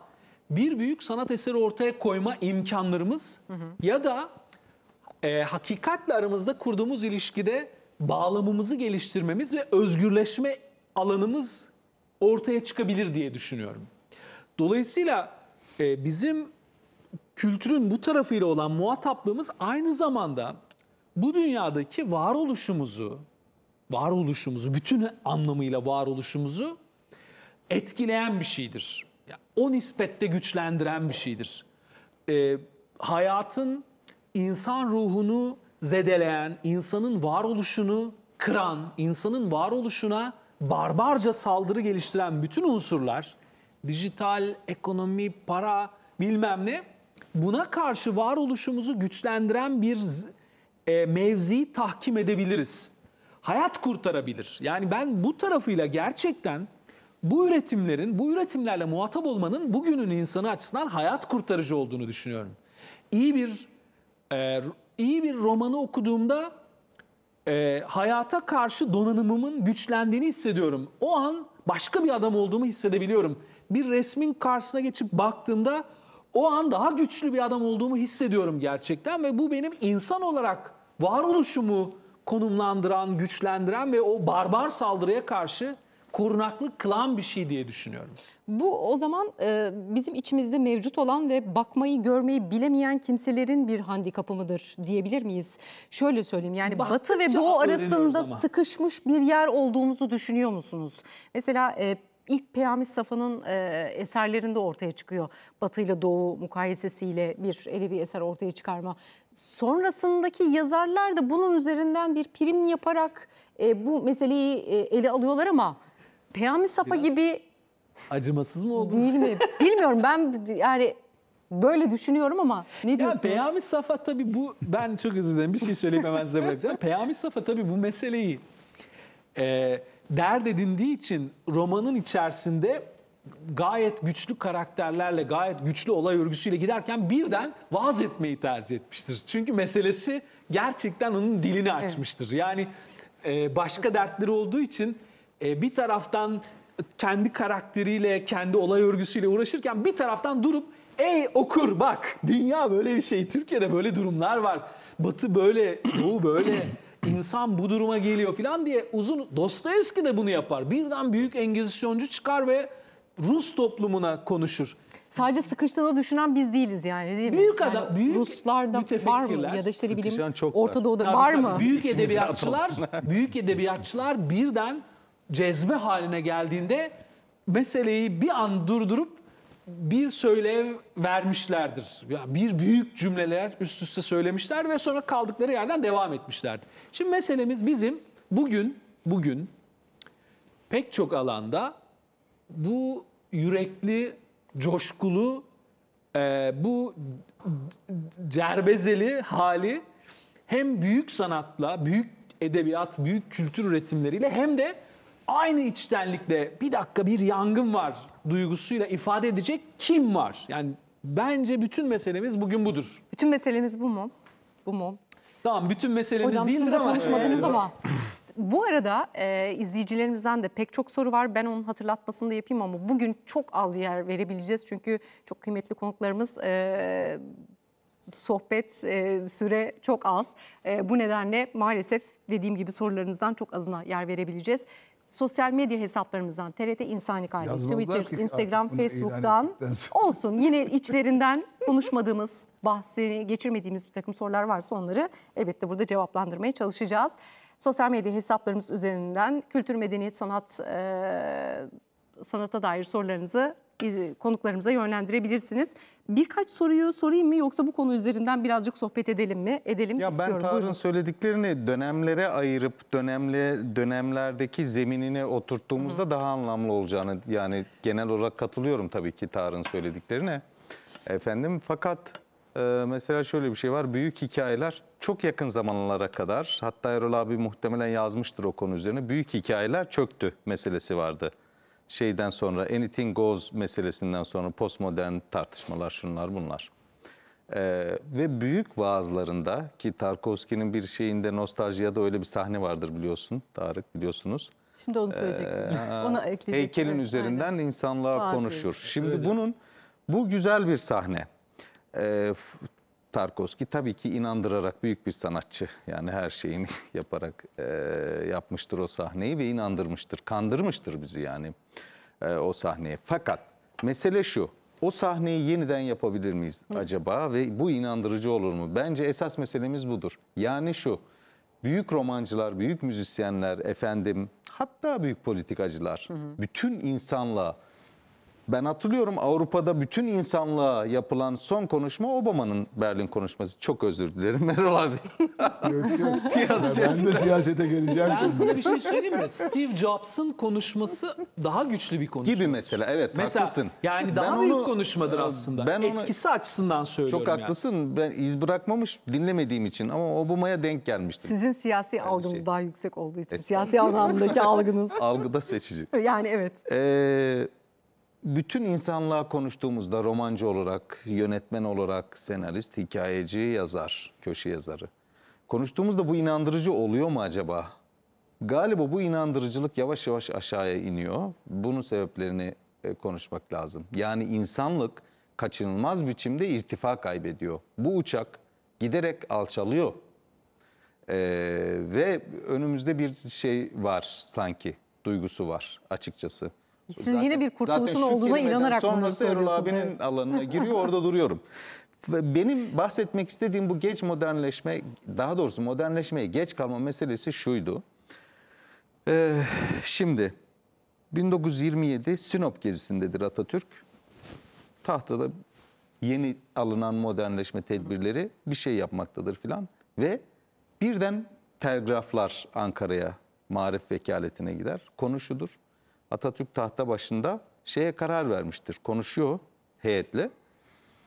bir büyük sanat eseri ortaya koyma imkanlarımız, hı hı, ya da hakikatle aramızda kurduğumuz ilişkide bağlamımızı geliştirmemiz ve özgürleşme alanımız ortaya çıkabilir diye düşünüyorum. Dolayısıyla bizim kültürün bu tarafıyla olan muhataplığımız aynı zamanda bu dünyadaki varoluşumuzu, bütün anlamıyla varoluşumuzu etkileyen bir şeydir. O nispette güçlendiren bir şeydir. Hayatın insan ruhunu zedeleyen, insanın varoluşunu kıran, insanın varoluşuna barbarca saldırı geliştiren bütün unsurlar, dijital, ekonomi, para, bilmem ne, buna karşı varoluşumuzu güçlendiren bir mevziyi tahkim edebiliriz. Hayat kurtarabilir. Yani ben bu tarafıyla gerçekten bu üretimlerle muhatap olmanın bugünün insanı açısından hayat kurtarıcı olduğunu düşünüyorum. İyi bir romanı okuduğumda hayata karşı donanımımın güçlendiğini hissediyorum. O an başka bir adam olduğumu hissedebiliyorum. Bir resmin karşısına geçip baktığımda o an daha güçlü bir adam olduğumu hissediyorum gerçekten. Ve bu benim insan olarak varoluşumu konumlandıran, güçlendiren ve o barbar saldırıya karşı korunaklı kılan bir şey diye düşünüyorum. Bu o zaman bizim içimizde mevcut olan ve bakmayı, görmeyi bilemeyen kimselerin bir handikapı mıdır diyebilir miyiz? Şöyle söyleyeyim, yani Batı ve Doğu arasında sıkışmış bir yer olduğumuzu düşünüyor musunuz? Mesela İlk Peyami Safa'nın eserlerinde ortaya çıkıyor. Batı ile Doğu mukayesesiyle bir edebi eser ortaya çıkarma. Sonrasındaki yazarlar da bunun üzerinden bir prim yaparak bu meseleyi ele alıyorlar ama Peyami Safa biraz gibi... Acımasız mı oldu? Değil mi? Bilmiyorum, ben yani böyle düşünüyorum ama ne diyorsunuz? Ya Peyami Safa tabii bu... Ben çok özür dilerim, bir şey söyleyip hemen size bırakacağım. Peyami Safa tabii bu meseleyi... dert edindiği için romanın içerisinde gayet güçlü karakterlerle, gayet güçlü olay örgüsüyle giderken birden vaaz etmeyi tercih etmiştir. Çünkü meselesi gerçekten onun dilini açmıştır. Evet. Yani başka dertleri olduğu için bir taraftan kendi karakteriyle, kendi olay örgüsüyle uğraşırken bir taraftan durup ey okur bak dünya böyle bir şey, Türkiye'de böyle durumlar var, Batı böyle, Doğu böyle... İnsan bu duruma geliyor falan diye uzun... Dostoyevski de bunu yapar. Birden büyük engizisyoncu çıkar ve Rus toplumuna konuşur. Sadece sıkıştığını düşünen biz değiliz yani, değil mi? Büyük adam, yani büyük Ruslarda var mı? Ya da işte bilim Orta Doğu'da var mı? Büyük edebiyatçılar, büyük edebiyatçılar birden cezbe haline geldiğinde meseleyi bir an durdurup bir söylev vermişlerdir. Ya bir büyük cümleler üst üste söylemişler ve sonra kaldıkları yerden devam etmişlerdir. Şimdi meselemiz bizim bugün pek çok alanda bu yürekli, coşkulu, bu cerbezeli hali hem büyük sanatla, büyük edebiyat, büyük kültür üretimleriyle hem de aynı içtenlikle bir dakika bir yangın var duygusuyla ifade edecek kim var? Yani bence bütün meselemiz bugün budur. Bütün meselemiz bu mu? Bu mu? Tamam, bütün meselemiz değil ama. Hocam siz de konuşmadınız ama. Bu arada izleyicilerimizden de pek çok soru var. Ben onun hatırlatmasını da yapayım ama bugün çok az yer verebileceğiz. Çünkü çok kıymetli konuklarımız... sohbet süre çok az. Bu nedenle maalesef dediğim gibi sorularınızdan çok azına yer verebileceğiz. Sosyal medya hesaplarımızdan TRT İnsanlık Hali, Twitter, Instagram, Facebook'tan olsun. Yine içlerinden konuşmadığımız, bahsini geçirmediğimiz bir takım sorular varsa onları elbette burada cevaplandırmaya çalışacağız. Sosyal medya hesaplarımız üzerinden kültür, medeniyet, sanat, sanata dair sorularınızı konuklarımıza yönlendirebilirsiniz. Birkaç soruyu sorayım mı yoksa bu konu üzerinden birazcık sohbet edelim mi? Edelim ya istiyorum. Ben Tarık'ın söylediklerini dönemlere ayırıp dönemlerdeki zeminine oturttuğumuzda daha anlamlı olacağını, yani genel olarak katılıyorum tabii ki Tarık'ın söylediklerine. Efendim, fakat mesela şöyle bir şey var. Büyük hikayeler çok yakın zamanlara kadar, hatta Erol abi muhtemelen yazmıştır o konu üzerine. Büyük hikayeler çöktü meselesi vardı. Şeyden sonra, anything goes meselesinden sonra postmodern tartışmalar, şunlar bunlar. Ve büyük vaazlarında ki Tarkovski'nin bir şeyinde Nostaljia'da öyle bir sahne vardır biliyorsun Tarık, biliyorsunuz. Şimdi onu söyleyecektim. Ona ekleyecektim. Heykelin üzerinden aynen insanlığa vaaz konuşur. Verir. Şimdi öyle. Bu güzel bir sahne. Tarkovski tabii ki inandırarak büyük bir sanatçı. Yani her şeyini yaparak yapmıştır o sahneyi ve inandırmıştır, kandırmıştır bizi yani o sahneye. Fakat mesele şu, o sahneyi yeniden yapabilir miyiz acaba ve bu inandırıcı olur mu? Bence esas meselemiz budur. Yani şu, büyük romancılar, büyük müzisyenler, efendim hatta büyük politikacılar, bütün insanlığa... Ben hatırlıyorum Avrupa'da bütün insanlığa yapılan son konuşma Obama'nın Berlin konuşması. Çok özür dilerim Erol abi. Ben de siyasete geleceğim. Ben size bir şey söyleyeyim mi? Steve Jobs'ın konuşması daha güçlü bir konuşma. Gibi mesela, evet, mesela, haklısın. Yani daha büyük konuşmadır aslında. Ben etkisi açısından söylüyorum. Çok haklısın. Yani. Ben iz bırakmamış, dinlemediğim için ama Obama'ya denk gelmiştim. Sizin siyasi yani algınız daha yüksek olduğu için. Siyasi anlamdaki algınız. Algıda seçici. Yani evet. Bütün insanlığa konuştuğumuzda romancı olarak, yönetmen olarak, senarist, hikayeci, yazar, köşe yazarı. Konuştuğumuzda bu inandırıcı oluyor mu acaba? Galiba bu inandırıcılık yavaş yavaş aşağıya iniyor. Bunun sebeplerini konuşmak lazım. Yani insanlık kaçınılmaz biçimde irtifa kaybediyor. Bu uçak giderek alçalıyor. Ve önümüzde bir şey var sanki, duygusu var açıkçası. Siz zaten, yine bir kurtuluşun olduğuna inanarak bunu söylüyorsunuz. Erol abinin alanına giriyor, orada duruyorum. Benim bahsetmek istediğim bu geç modernleşme, daha doğrusu modernleşmeye geç kalma meselesi şuydu. Şimdi 1927 Sinop gezisindedir Atatürk. Tahtada yeni alınan modernleşme tedbirleri bir şey yapmaktadır filan. Ve birden telgraflar Ankara'ya, Maarif Vekâleti'ne gider. Konuşudur. Atatürk tahta başında şeye karar vermiştir. Konuşuyor heyetle.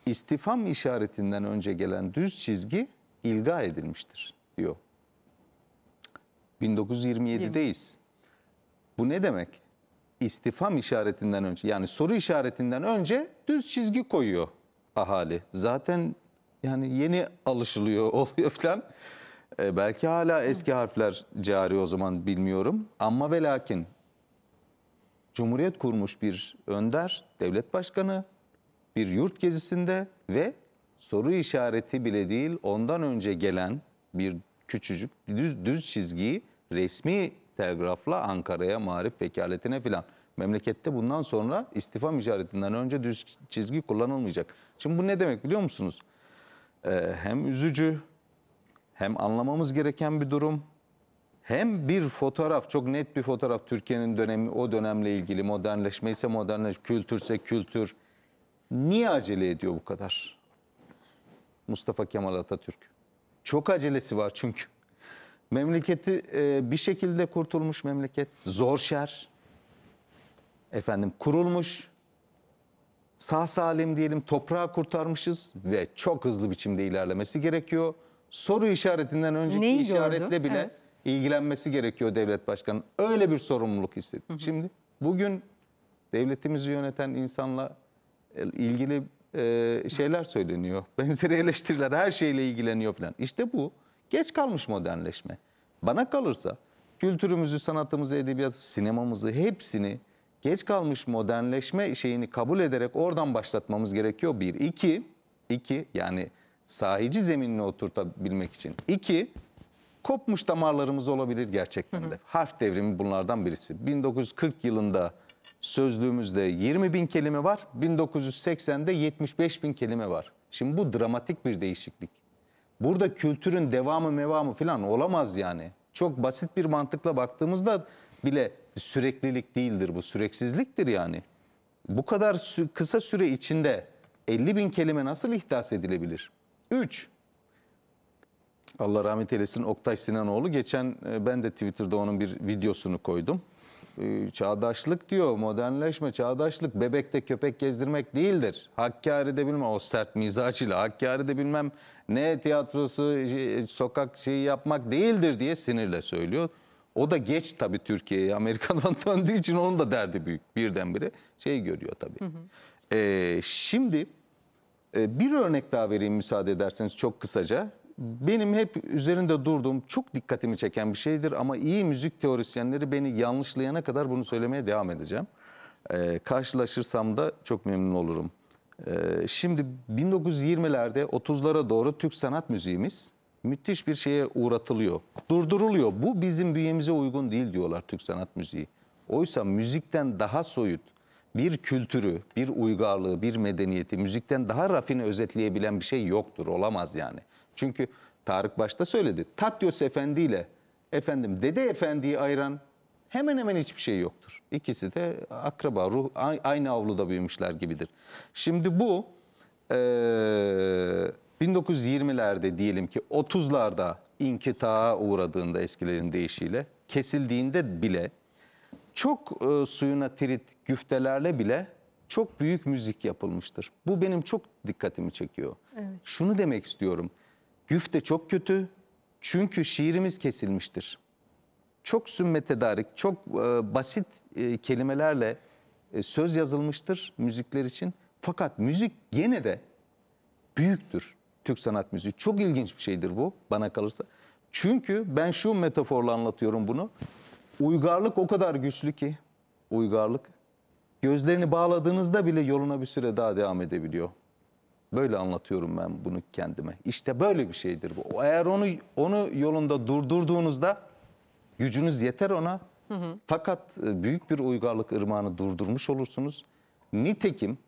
İstifam işaretinden önce gelen düz çizgi ilga edilmiştir diyor. 1927'deyiz. Bu ne demek? İstifam işaretinden önce, yani soru işaretinden önce düz çizgi koyuyor ahali. Zaten yani yeni alışılıyor oluyor falan. Belki hala eski harfler cari o zaman, bilmiyorum. Ama ve lakin Cumhuriyet kurmuş bir önder, devlet başkanı, bir yurt gezisinde ve soru işareti bile değil, ondan önce gelen bir küçücük düz çizgiyi resmi telgrafla Ankara'ya, Maarif Vekâleti'ne filan. Memlekette bundan sonra istifam işaretinden önce düz çizgi kullanılmayacak. Şimdi bu ne demek biliyor musunuz? Hem üzücü, hem anlamamız gereken bir durum, hem bir fotoğraf, çok net bir fotoğraf. Türkiye'nin dönemi, o dönemle ilgili modernleşme ise modernleşme, kültürse kültür. Niye acele ediyor bu kadar Mustafa Kemal Atatürk? Çok acelesi var çünkü. Memleketi bir şekilde kurtulmuş memleket. Zor şer. Efendim kurulmuş. Sağ salim diyelim, toprağı kurtarmışız ve çok hızlı biçimde ilerlemesi gerekiyor. Soru işaretinden önceki işaretle bile ilgilenmesi gerekiyor devlet başkanı. Öyle bir sorumluluk hissetti. Şimdi bugün devletimizi yöneten insanla ilgili şeyler söyleniyor. Benzeri eleştiriler, her şeyle ilgileniyor falan. İşte bu geç kalmış modernleşme. Bana kalırsa kültürümüzü, sanatımızı, edebiyatımızı, sinemamızı, hepsini geç kalmış modernleşme şeyini kabul ederek oradan başlatmamız gerekiyor. Bir, iki yani sahici zeminine oturtabilmek için. İki, kopmuş damarlarımız olabilir gerçekten de. Harf devrimi bunlardan birisi. 1940 yılında sözlüğümüzde 20.000 kelime var. 1980'de 75.000 kelime var. Şimdi bu dramatik bir değişiklik. Burada kültürün devamı mevamı falan olamaz yani. Çok basit bir mantıkla baktığımızda bile süreklilik değildir bu. Süreksizliktir yani. Bu kadar kısa süre içinde 50.000 kelime nasıl ihdas edilebilir? 3. Allah rahmet eylesin Oktay Sinanoğlu. Geçen ben de Twitter'da onun bir videosunu koydum. Çağdaşlık diyor, modernleşme, çağdaşlık bebekte köpek gezdirmek değildir. Hakkari'de bilmem, o sert mizacıyla, Hakkari'de bilmem ne tiyatrosu, sokak şeyi yapmak değildir diye sinirle söylüyor. O da geç tabii Türkiye'ye, Amerika'dan döndüğü için onun da derdi büyük. Birdenbire şey görüyor tabii. Şimdi bir örnek daha vereyim müsaade ederseniz çok kısaca. Benim hep üzerinde durduğum, çok dikkatimi çeken bir şeydir ama iyi müzik teorisyenleri beni yanlışlayana kadar bunu söylemeye devam edeceğim. Karşılaşırsam da çok memnun olurum. Şimdi 1920'lerde 30'lara doğru Türk sanat müziğimiz müthiş bir şeye uğratılıyor. Durduruluyor. Bu bizim bünyemize uygun değil diyorlar Türk sanat müziği. Oysa müzikten daha soyut bir kültürü, bir uygarlığı, bir medeniyeti müzikten daha rafine özetleyebilen bir şey yoktur. Olamaz yani. Çünkü Tarık başta söyledi. Tatyos Efendi ile efendim Dede Efendi'yi ayıran hemen hemen hiçbir şey yoktur. İkisi de akraba, ruh, aynı avluda büyümüşler gibidir. Şimdi bu 1920'lerde diyelim ki 30'larda inkitaha uğradığında, eskilerin deyişiyle kesildiğinde bile çok suyuna tirit güftelerle bile çok büyük müzik yapılmıştır. Bu benim çok dikkatimi çekiyor. Evet. Şunu demek istiyorum. Güfte çok kötü çünkü şiirimiz kesilmiştir. Çok sümmetedarik, çok basit kelimelerle söz yazılmıştır müzikler için. Fakat müzik gene de büyüktür. Türk sanat müziği çok ilginç bir şeydir bu bana kalırsa. Çünkü ben şu metaforla anlatıyorum bunu. Uygarlık o kadar güçlü ki, uygarlık gözlerini bağladığınızda bile yoluna bir süre daha devam edebiliyor. Böyle anlatıyorum ben bunu kendime. İşte böyle bir şeydir bu. Eğer onu yolunda durdurduğunuzda gücünüz yeter ona. Hı hı. Fakat büyük bir uygarlık ırmağını durdurmuş olursunuz. Nitekim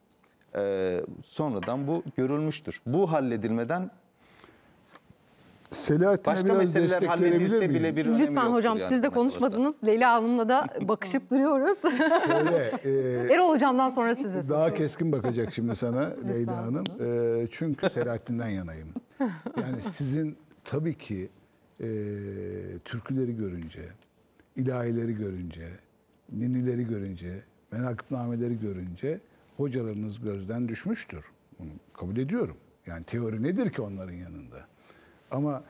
sonradan bu görülmüştür. Bu halledilmeden Selahattin'e biraz destek verebilir miyim? Lütfen hocam, yani siz de konuşmadınız. Leyla Hanım'la da bakışıp duruyoruz. Şöyle, Erol hocamdan sonra size sorayım. Daha keskin bakacak şimdi sana Leyla Hanım. Çünkü Selahattin'den yanayım. Yani sizin tabii ki türküleri görünce, ilahileri görünce, ninileri görünce, menakıbnameleri görünce hocalarınız gözden düşmüştür. Bunu kabul ediyorum. Yani teori nedir ki onların yanında? Ama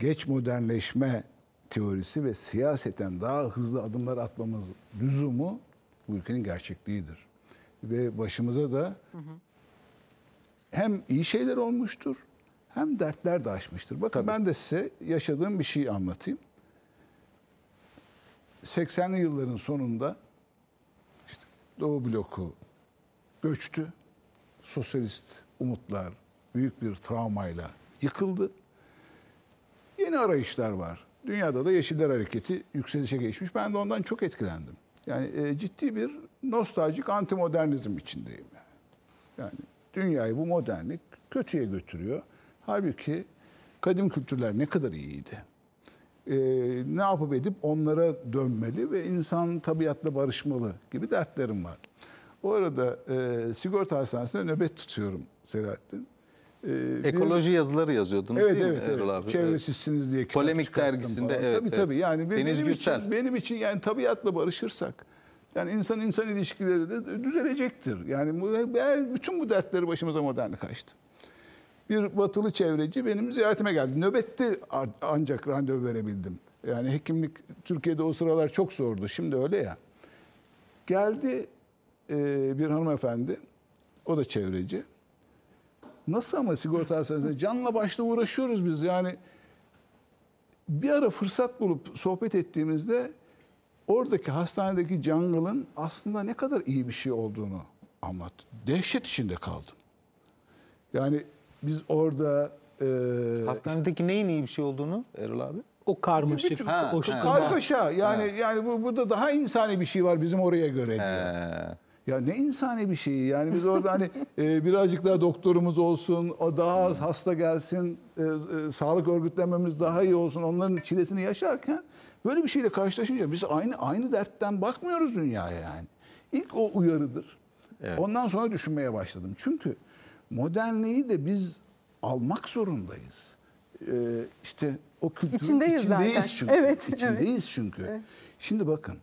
geç modernleşme teorisi ve siyaseten daha hızlı adımlar atmamız lüzumu bu ülkenin gerçekliğidir. Ve başımıza da hem iyi şeyler olmuştur hem dertler de aşmıştır. Bakın ben de size yaşadığım bir şey anlatayım. 80'li yılların sonunda işte Doğu bloku göçtü. Sosyalist umutlar büyük bir travmayla yıkıldı. Yeni arayışlar var. Dünyada da Yeşiller Hareketi yükselişe geçmiş. Ben de ondan çok etkilendim. Yani ciddi bir nostaljik antimodernizm içindeyim. Yani dünyayı bu modernlik kötüye götürüyor. Halbuki kadim kültürler ne kadar iyiydi. Ne yapıp edip onlara dönmeli ve insan tabiatla barışmalı gibi dertlerim var. Bu arada sigorta hastanesinde nöbet tutuyorum Selahattin. Ekoloji yazıları yazıyordunuz değil mi? Evet. Çevresizsiniz diye. Polemik dergisinde tabii. Yani benim için yani tabiatla barışırsak yani insan ilişkileri de düzelecektir. Yani bütün bu dertleri başımıza modernlik açtı. Bir batılı çevreci benim ziyaretime geldi. Nöbette ancak randevu verebildim. Yani hekimlik Türkiye'de o sıralar çok zordu. Şimdi öyle ya. Geldi bir hanımefendi. O da çevreci. Nasıl ama sigorta hastanesinde canla başla uğraşıyoruz biz. Yani bir ara fırsat bulup sohbet ettiğimizde oradaki hastanedeki jungle'ın aslında ne kadar iyi bir şey olduğunu anlattı. Dehşet içinde kaldım. Yani biz orada... hastanedeki işte, neyin iyi bir şey olduğunu Erol abi? O karmaşık. Kargaşa. Yani burada daha insani bir şey var bizim oraya göre diye. Ya ne insani bir şeyi. Yani biz orada hani birazcık daha doktorumuz olsun, o daha az hasta gelsin, sağlık örgütlenmemiz daha iyi olsun, onların çilesini yaşarken böyle bir şeyle karşılaşınca biz aynı dertten bakmıyoruz dünyaya yani. İlk o uyarıdır. Evet. Ondan sonra düşünmeye başladım. Çünkü modernliği de biz almak zorundayız. İşte o kültürün içindeyiz çünkü. Evet, evet. Şimdi bakın.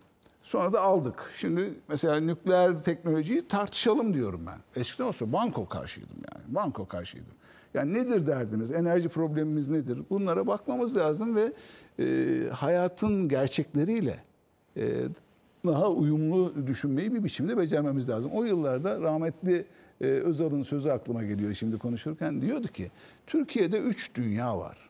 Sonra da aldık. Şimdi mesela nükleer teknolojiyi tartışalım diyorum ben. Eskiden olsa banko karşıydım yani. Banko karşıydım. Yani nedir derdimiz? Enerji problemimiz nedir? Bunlara bakmamız lazım ve hayatın gerçekleriyle daha uyumlu düşünmeyi bir biçimde becermemiz lazım. O yıllarda rahmetli Özal'ın sözü aklıma geliyor şimdi konuşurken. Diyordu ki Türkiye'de 3 dünya var.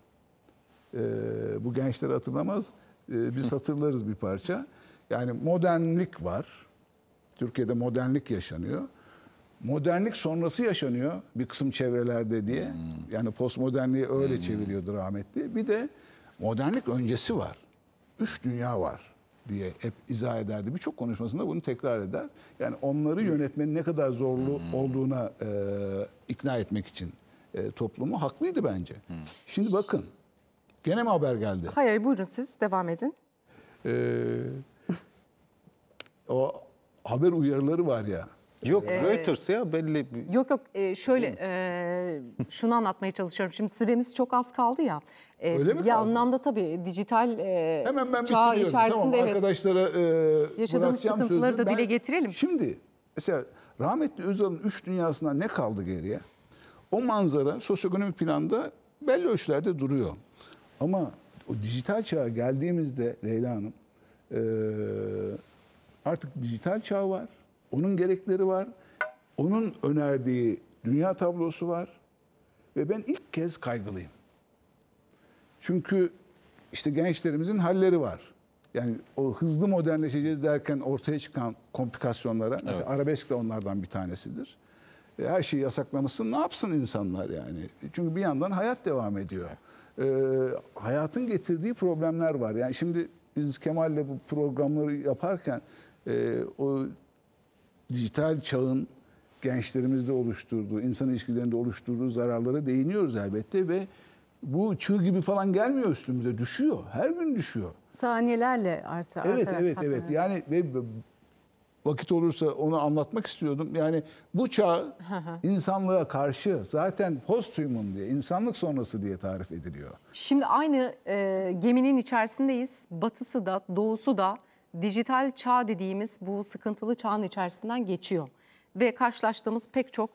Bu gençler hatırlamaz. Biz hatırlarız bir parça. Yani modernlik var. Türkiye'de modernlik yaşanıyor. Modernlik sonrası yaşanıyor bir kısım çevrelerde diye. Yani postmodernliği öyle çeviriyordu rahmetli. Bir de modernlik öncesi var. 3 dünya var diye hep izah ederdi. Birçok konuşmasında bunu tekrar eder. Yani onları yönetmenin ne kadar zorlu olduğuna ikna etmek için toplumu haklıydı bence. Şimdi bakın. Gene mi haber geldi? Hayır, buyurun siz devam edin. O haber uyarıları var ya. Yok Reuters ya belli. Yok şöyle şunu anlatmaya çalışıyorum. Şimdi süremiz çok az kaldı ya. Bir anlamda tabii dijital çağ içerisinde arkadaşlara yaşadığımız sıkıntıları da dile getirelim. Şimdi mesela rahmetli Özal'ın 3 dünyasına ne kaldı geriye? O manzara sosyoekonomik planda belli ölçülerde duruyor. Ama o dijital çağa geldiğimizde Leyla Hanım... artık dijital çağ var, onun gerekleri var, onun önerdiği dünya tablosu var ve ben ilk kez kaygılıyım. Çünkü işte gençlerimizin halleri var. Yani o hızlı modernleşeceğiz derken ortaya çıkan komplikasyonlara, mesela arabesk de onlardan bir tanesidir. Her şeyi yasaklamışsın, ne yapsın insanlar yani? Çünkü bir yandan hayat devam ediyor. Hayatın getirdiği problemler var. Yani şimdi biz Kemal'le bu programları yaparken o dijital çağın gençlerimizde oluşturduğu, insan ilişkilerinde oluşturduğu zararlara değiniyoruz elbette ve bu çığ gibi falan gelmiyor üstümüze, düşüyor. Her gün düşüyor. Saniyelerle artık. Evet. Yani ve vakit olursa onu anlatmak istiyordum. Yani bu çağ insanlığa karşı zaten posthuman diye, insanlık sonrası diye tarif ediliyor. Şimdi aynı geminin içerisindeyiz. Batısı da, doğusu da dijital çağ dediğimiz bu sıkıntılı çağın içerisinden geçiyor. Ve karşılaştığımız pek çok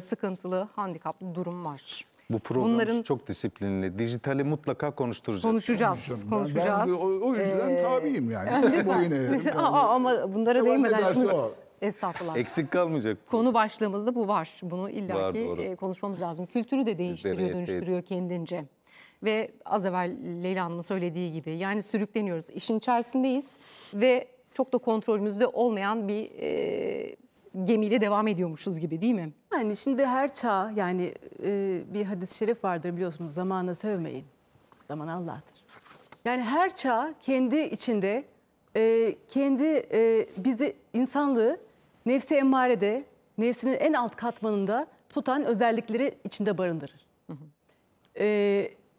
sıkıntılı, handikaplı durum var. Bu program çok disiplinli. Dijitali mutlaka konuşacağız. Ben o yüzden tabiyim yani. Ama bunlara değinmeden şimdi... Estağfurullah. Eksik kalmayacak. Konu başlığımızda bu var. Bunu illaki konuşmamız lazım. Kültürü de değiştiriyor, dönüştürüyor kendince. Ve az evvel Leyla Hanım'ın söylediği gibi. Yani sürükleniyoruz. İşin içerisindeyiz. Ve çok da kontrolümüzde olmayan bir... gemiyle devam ediyormuşuz gibi, değil mi? Yani şimdi her çağ, yani bir hadis-i şerif vardır biliyorsunuz, zamana sövmeyin, zaman Allah'tır. Yani her çağ kendi içinde, bizi, insanlığı nefsi emmarede, nefsinin en alt katmanında tutan özellikleri içinde barındırır. Hı hı.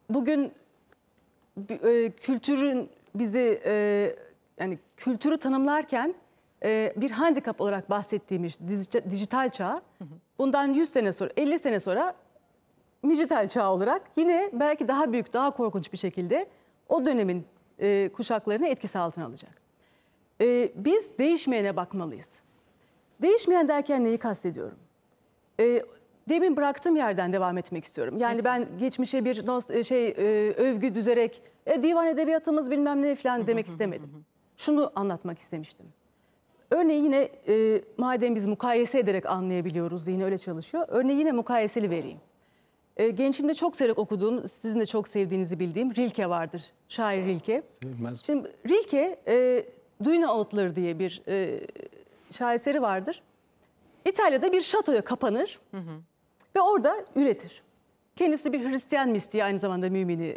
Bugün kültürün bizi, yani kültürü tanımlarken, bir handikap olarak bahsettiğimiz dijital çağ, bundan 100 sene sonra, 50 sene sonra dijital çağ olarak yine belki daha büyük, daha korkunç bir şekilde o dönemin kuşaklarını etkisi altına alacak. Biz değişmeyene bakmalıyız. Değişmeyen derken neyi kastediyorum? Demin bıraktığım yerden devam etmek istiyorum. Yani ben geçmişe bir övgü düzerek divan edebiyatımız bilmem ne falan demek istemedim. Şunu anlatmak istemiştim. Örneğin yine madem biz mukayese ederek anlayabiliyoruz, yine öyle çalışıyor. Örneğin yine mukayeseli vereyim. Gençliğimde çok severek okuduğum, sizin de çok sevdiğinizi bildiğim Rilke vardır. Şair Rilke. Bilmez. Şimdi Rilke, Duyna Otları diye bir şaheseri vardır. İtalya'da bir şatoya kapanır ve orada üretir. Kendisi bir Hristiyan mistiği, aynı zamanda mümini.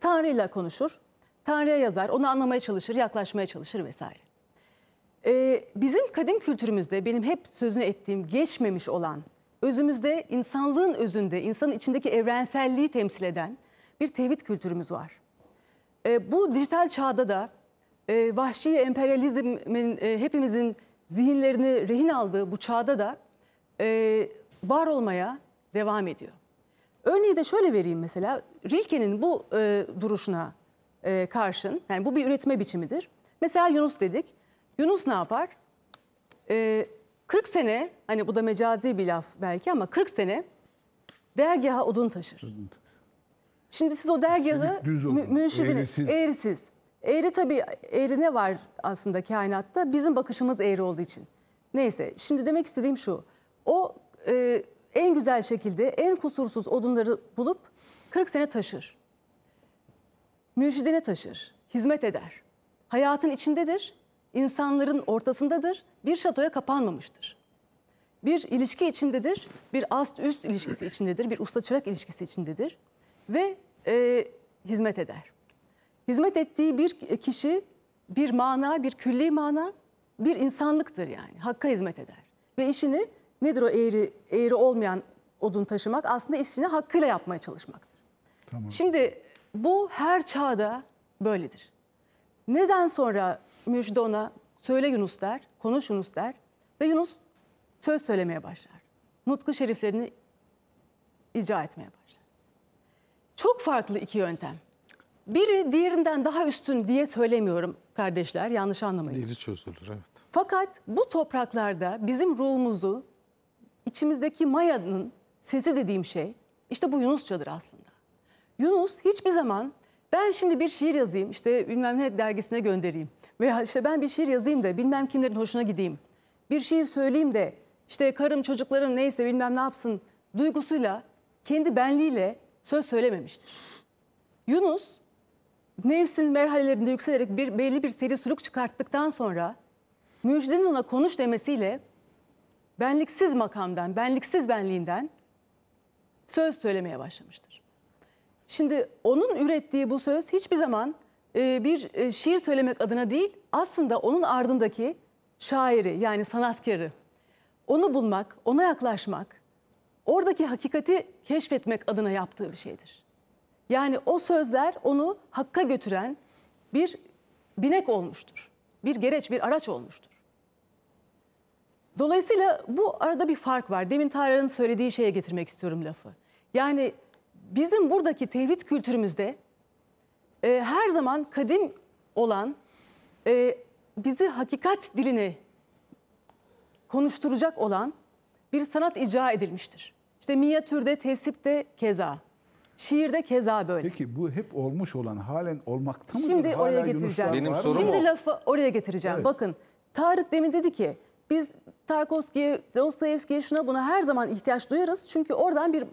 Tanrı'yla konuşur, Tanrı'ya yazar, onu anlamaya çalışır, yaklaşmaya çalışır vesaire. Bizim kadim kültürümüzde benim hep sözünü ettiğim geçmemiş olan, özümüzde, insanlığın özünde, insanın içindeki evrenselliği temsil eden bir tevhid kültürümüz var. Bu dijital çağda da vahşi emperyalizmin hepimizin zihinlerini rehin aldığı bu çağda da var olmaya devam ediyor. Örneği de şöyle vereyim mesela, Rilke'nin bu duruşuna karşın, yani bu bir üretme biçimidir. Mesela Yunus dedik. Yunus ne yapar? 40 sene, hani bu da mecazi bir laf belki ama 40 sene dergaha odun taşır. Şimdi siz o dergahı münşidiniz, eğrisiz. Eğri tabii, eğri ne var aslında kainatta? Bizim bakışımız eğri olduğu için. Neyse, şimdi demek istediğim şu. O en güzel şekilde, en kusursuz odunları bulup 40 sene taşır. Münşidine taşır, hizmet eder. Hayatın içindedir. İnsanların ortasındadır, bir şatoya kapanmamıştır. Bir ilişki içindedir, bir ast-üst ilişkisi içindedir, bir usta-çırak ilişkisi içindedir ve hizmet eder. Hizmet ettiği bir kişi, bir mana, bir külli mana, bir insanlıktır yani, hakka hizmet eder. Ve işini, nedir o eğri olmayan odun taşımak? Aslında işini hakkıyla yapmaya çalışmaktır. Tamam. Şimdi bu her çağda böyledir. Neden sonra... Mürşid ona söyle Yunus der, konuş Yunus der ve Yunus söz söylemeye başlar. Nutku şeriflerini icra etmeye başlar. Çok farklı iki yöntem. Biri diğerinden daha üstün diye söylemiyorum kardeşler, yanlış anlamayın. Dili çözülür, evet. Fakat bu topraklarda bizim ruhumuzu, içimizdeki mayanın sesi dediğim şey, işte bu Yunusçadır aslında. Yunus hiçbir zaman ben şimdi bir şiir yazayım, işte bilmem ne dergisine göndereyim. Veya işte ben bir şiir yazayım da bilmem kimlerin hoşuna gideyim. Bir şiir söyleyeyim de işte karım çocuklarım neyse bilmem ne yapsın duygusuyla, kendi benliğiyle söz söylememiştir. Yunus Nevsin merhalelerinde yükselerek belli bir seri sülük çıkarttıktan sonra Müjde'nin ona konuş demesiyle benliksiz makamdan, benliksiz benliğinden söz söylemeye başlamıştır. Şimdi onun ürettiği bu söz hiçbir zaman bir şiir söylemek adına değil, aslında onun ardındaki şairi yani sanatkarı, onu bulmak, ona yaklaşmak, oradaki hakikati keşfetmek adına yaptığı bir şeydir. Yani o sözler onu hakka götüren bir binek olmuştur. Bir gereç, bir araç olmuştur. Dolayısıyla bu arada bir fark var. Demin Tarık'ın söylediği şeye getirmek istiyorum lafı. Yani bizim buradaki tevhid kültürümüzde her zaman kadim olan, bizi hakikat diline konuşturacak olan bir sanat icra edilmiştir. İşte minyatürde, tesipte keza. Şiirde keza böyle. Peki bu hep olmuş olan, halen olmakta mı? Şimdi oraya getireceğim. Benim sorum o. Şimdi lafı oraya getireceğim. Evet. Bakın Tarık demin dedi ki biz Tarkovski'ye, Dostoyevski'ye şuna buna her zaman ihtiyaç duyarız. Çünkü oradan bir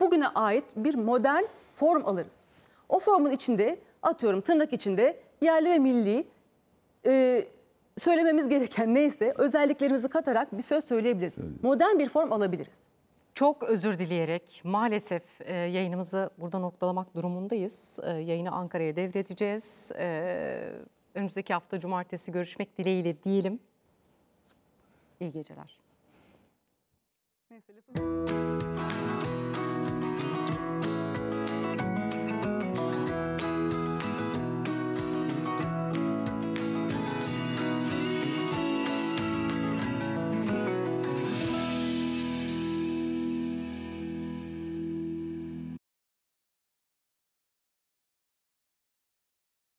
bugüne ait bir modern form alırız. O formun içinde atıyorum tırnak içinde yerli ve milli söylememiz gereken neyse özelliklerimizi katarak bir söz söyleyebiliriz. Evet. Modern bir form alabiliriz. Çok özür dileyerek maalesef yayınımızı burada noktalamak durumundayız. Yayını Ankara'ya devredeceğiz. Önümüzdeki hafta cumartesi görüşmek dileğiyle diyelim. İyi geceler.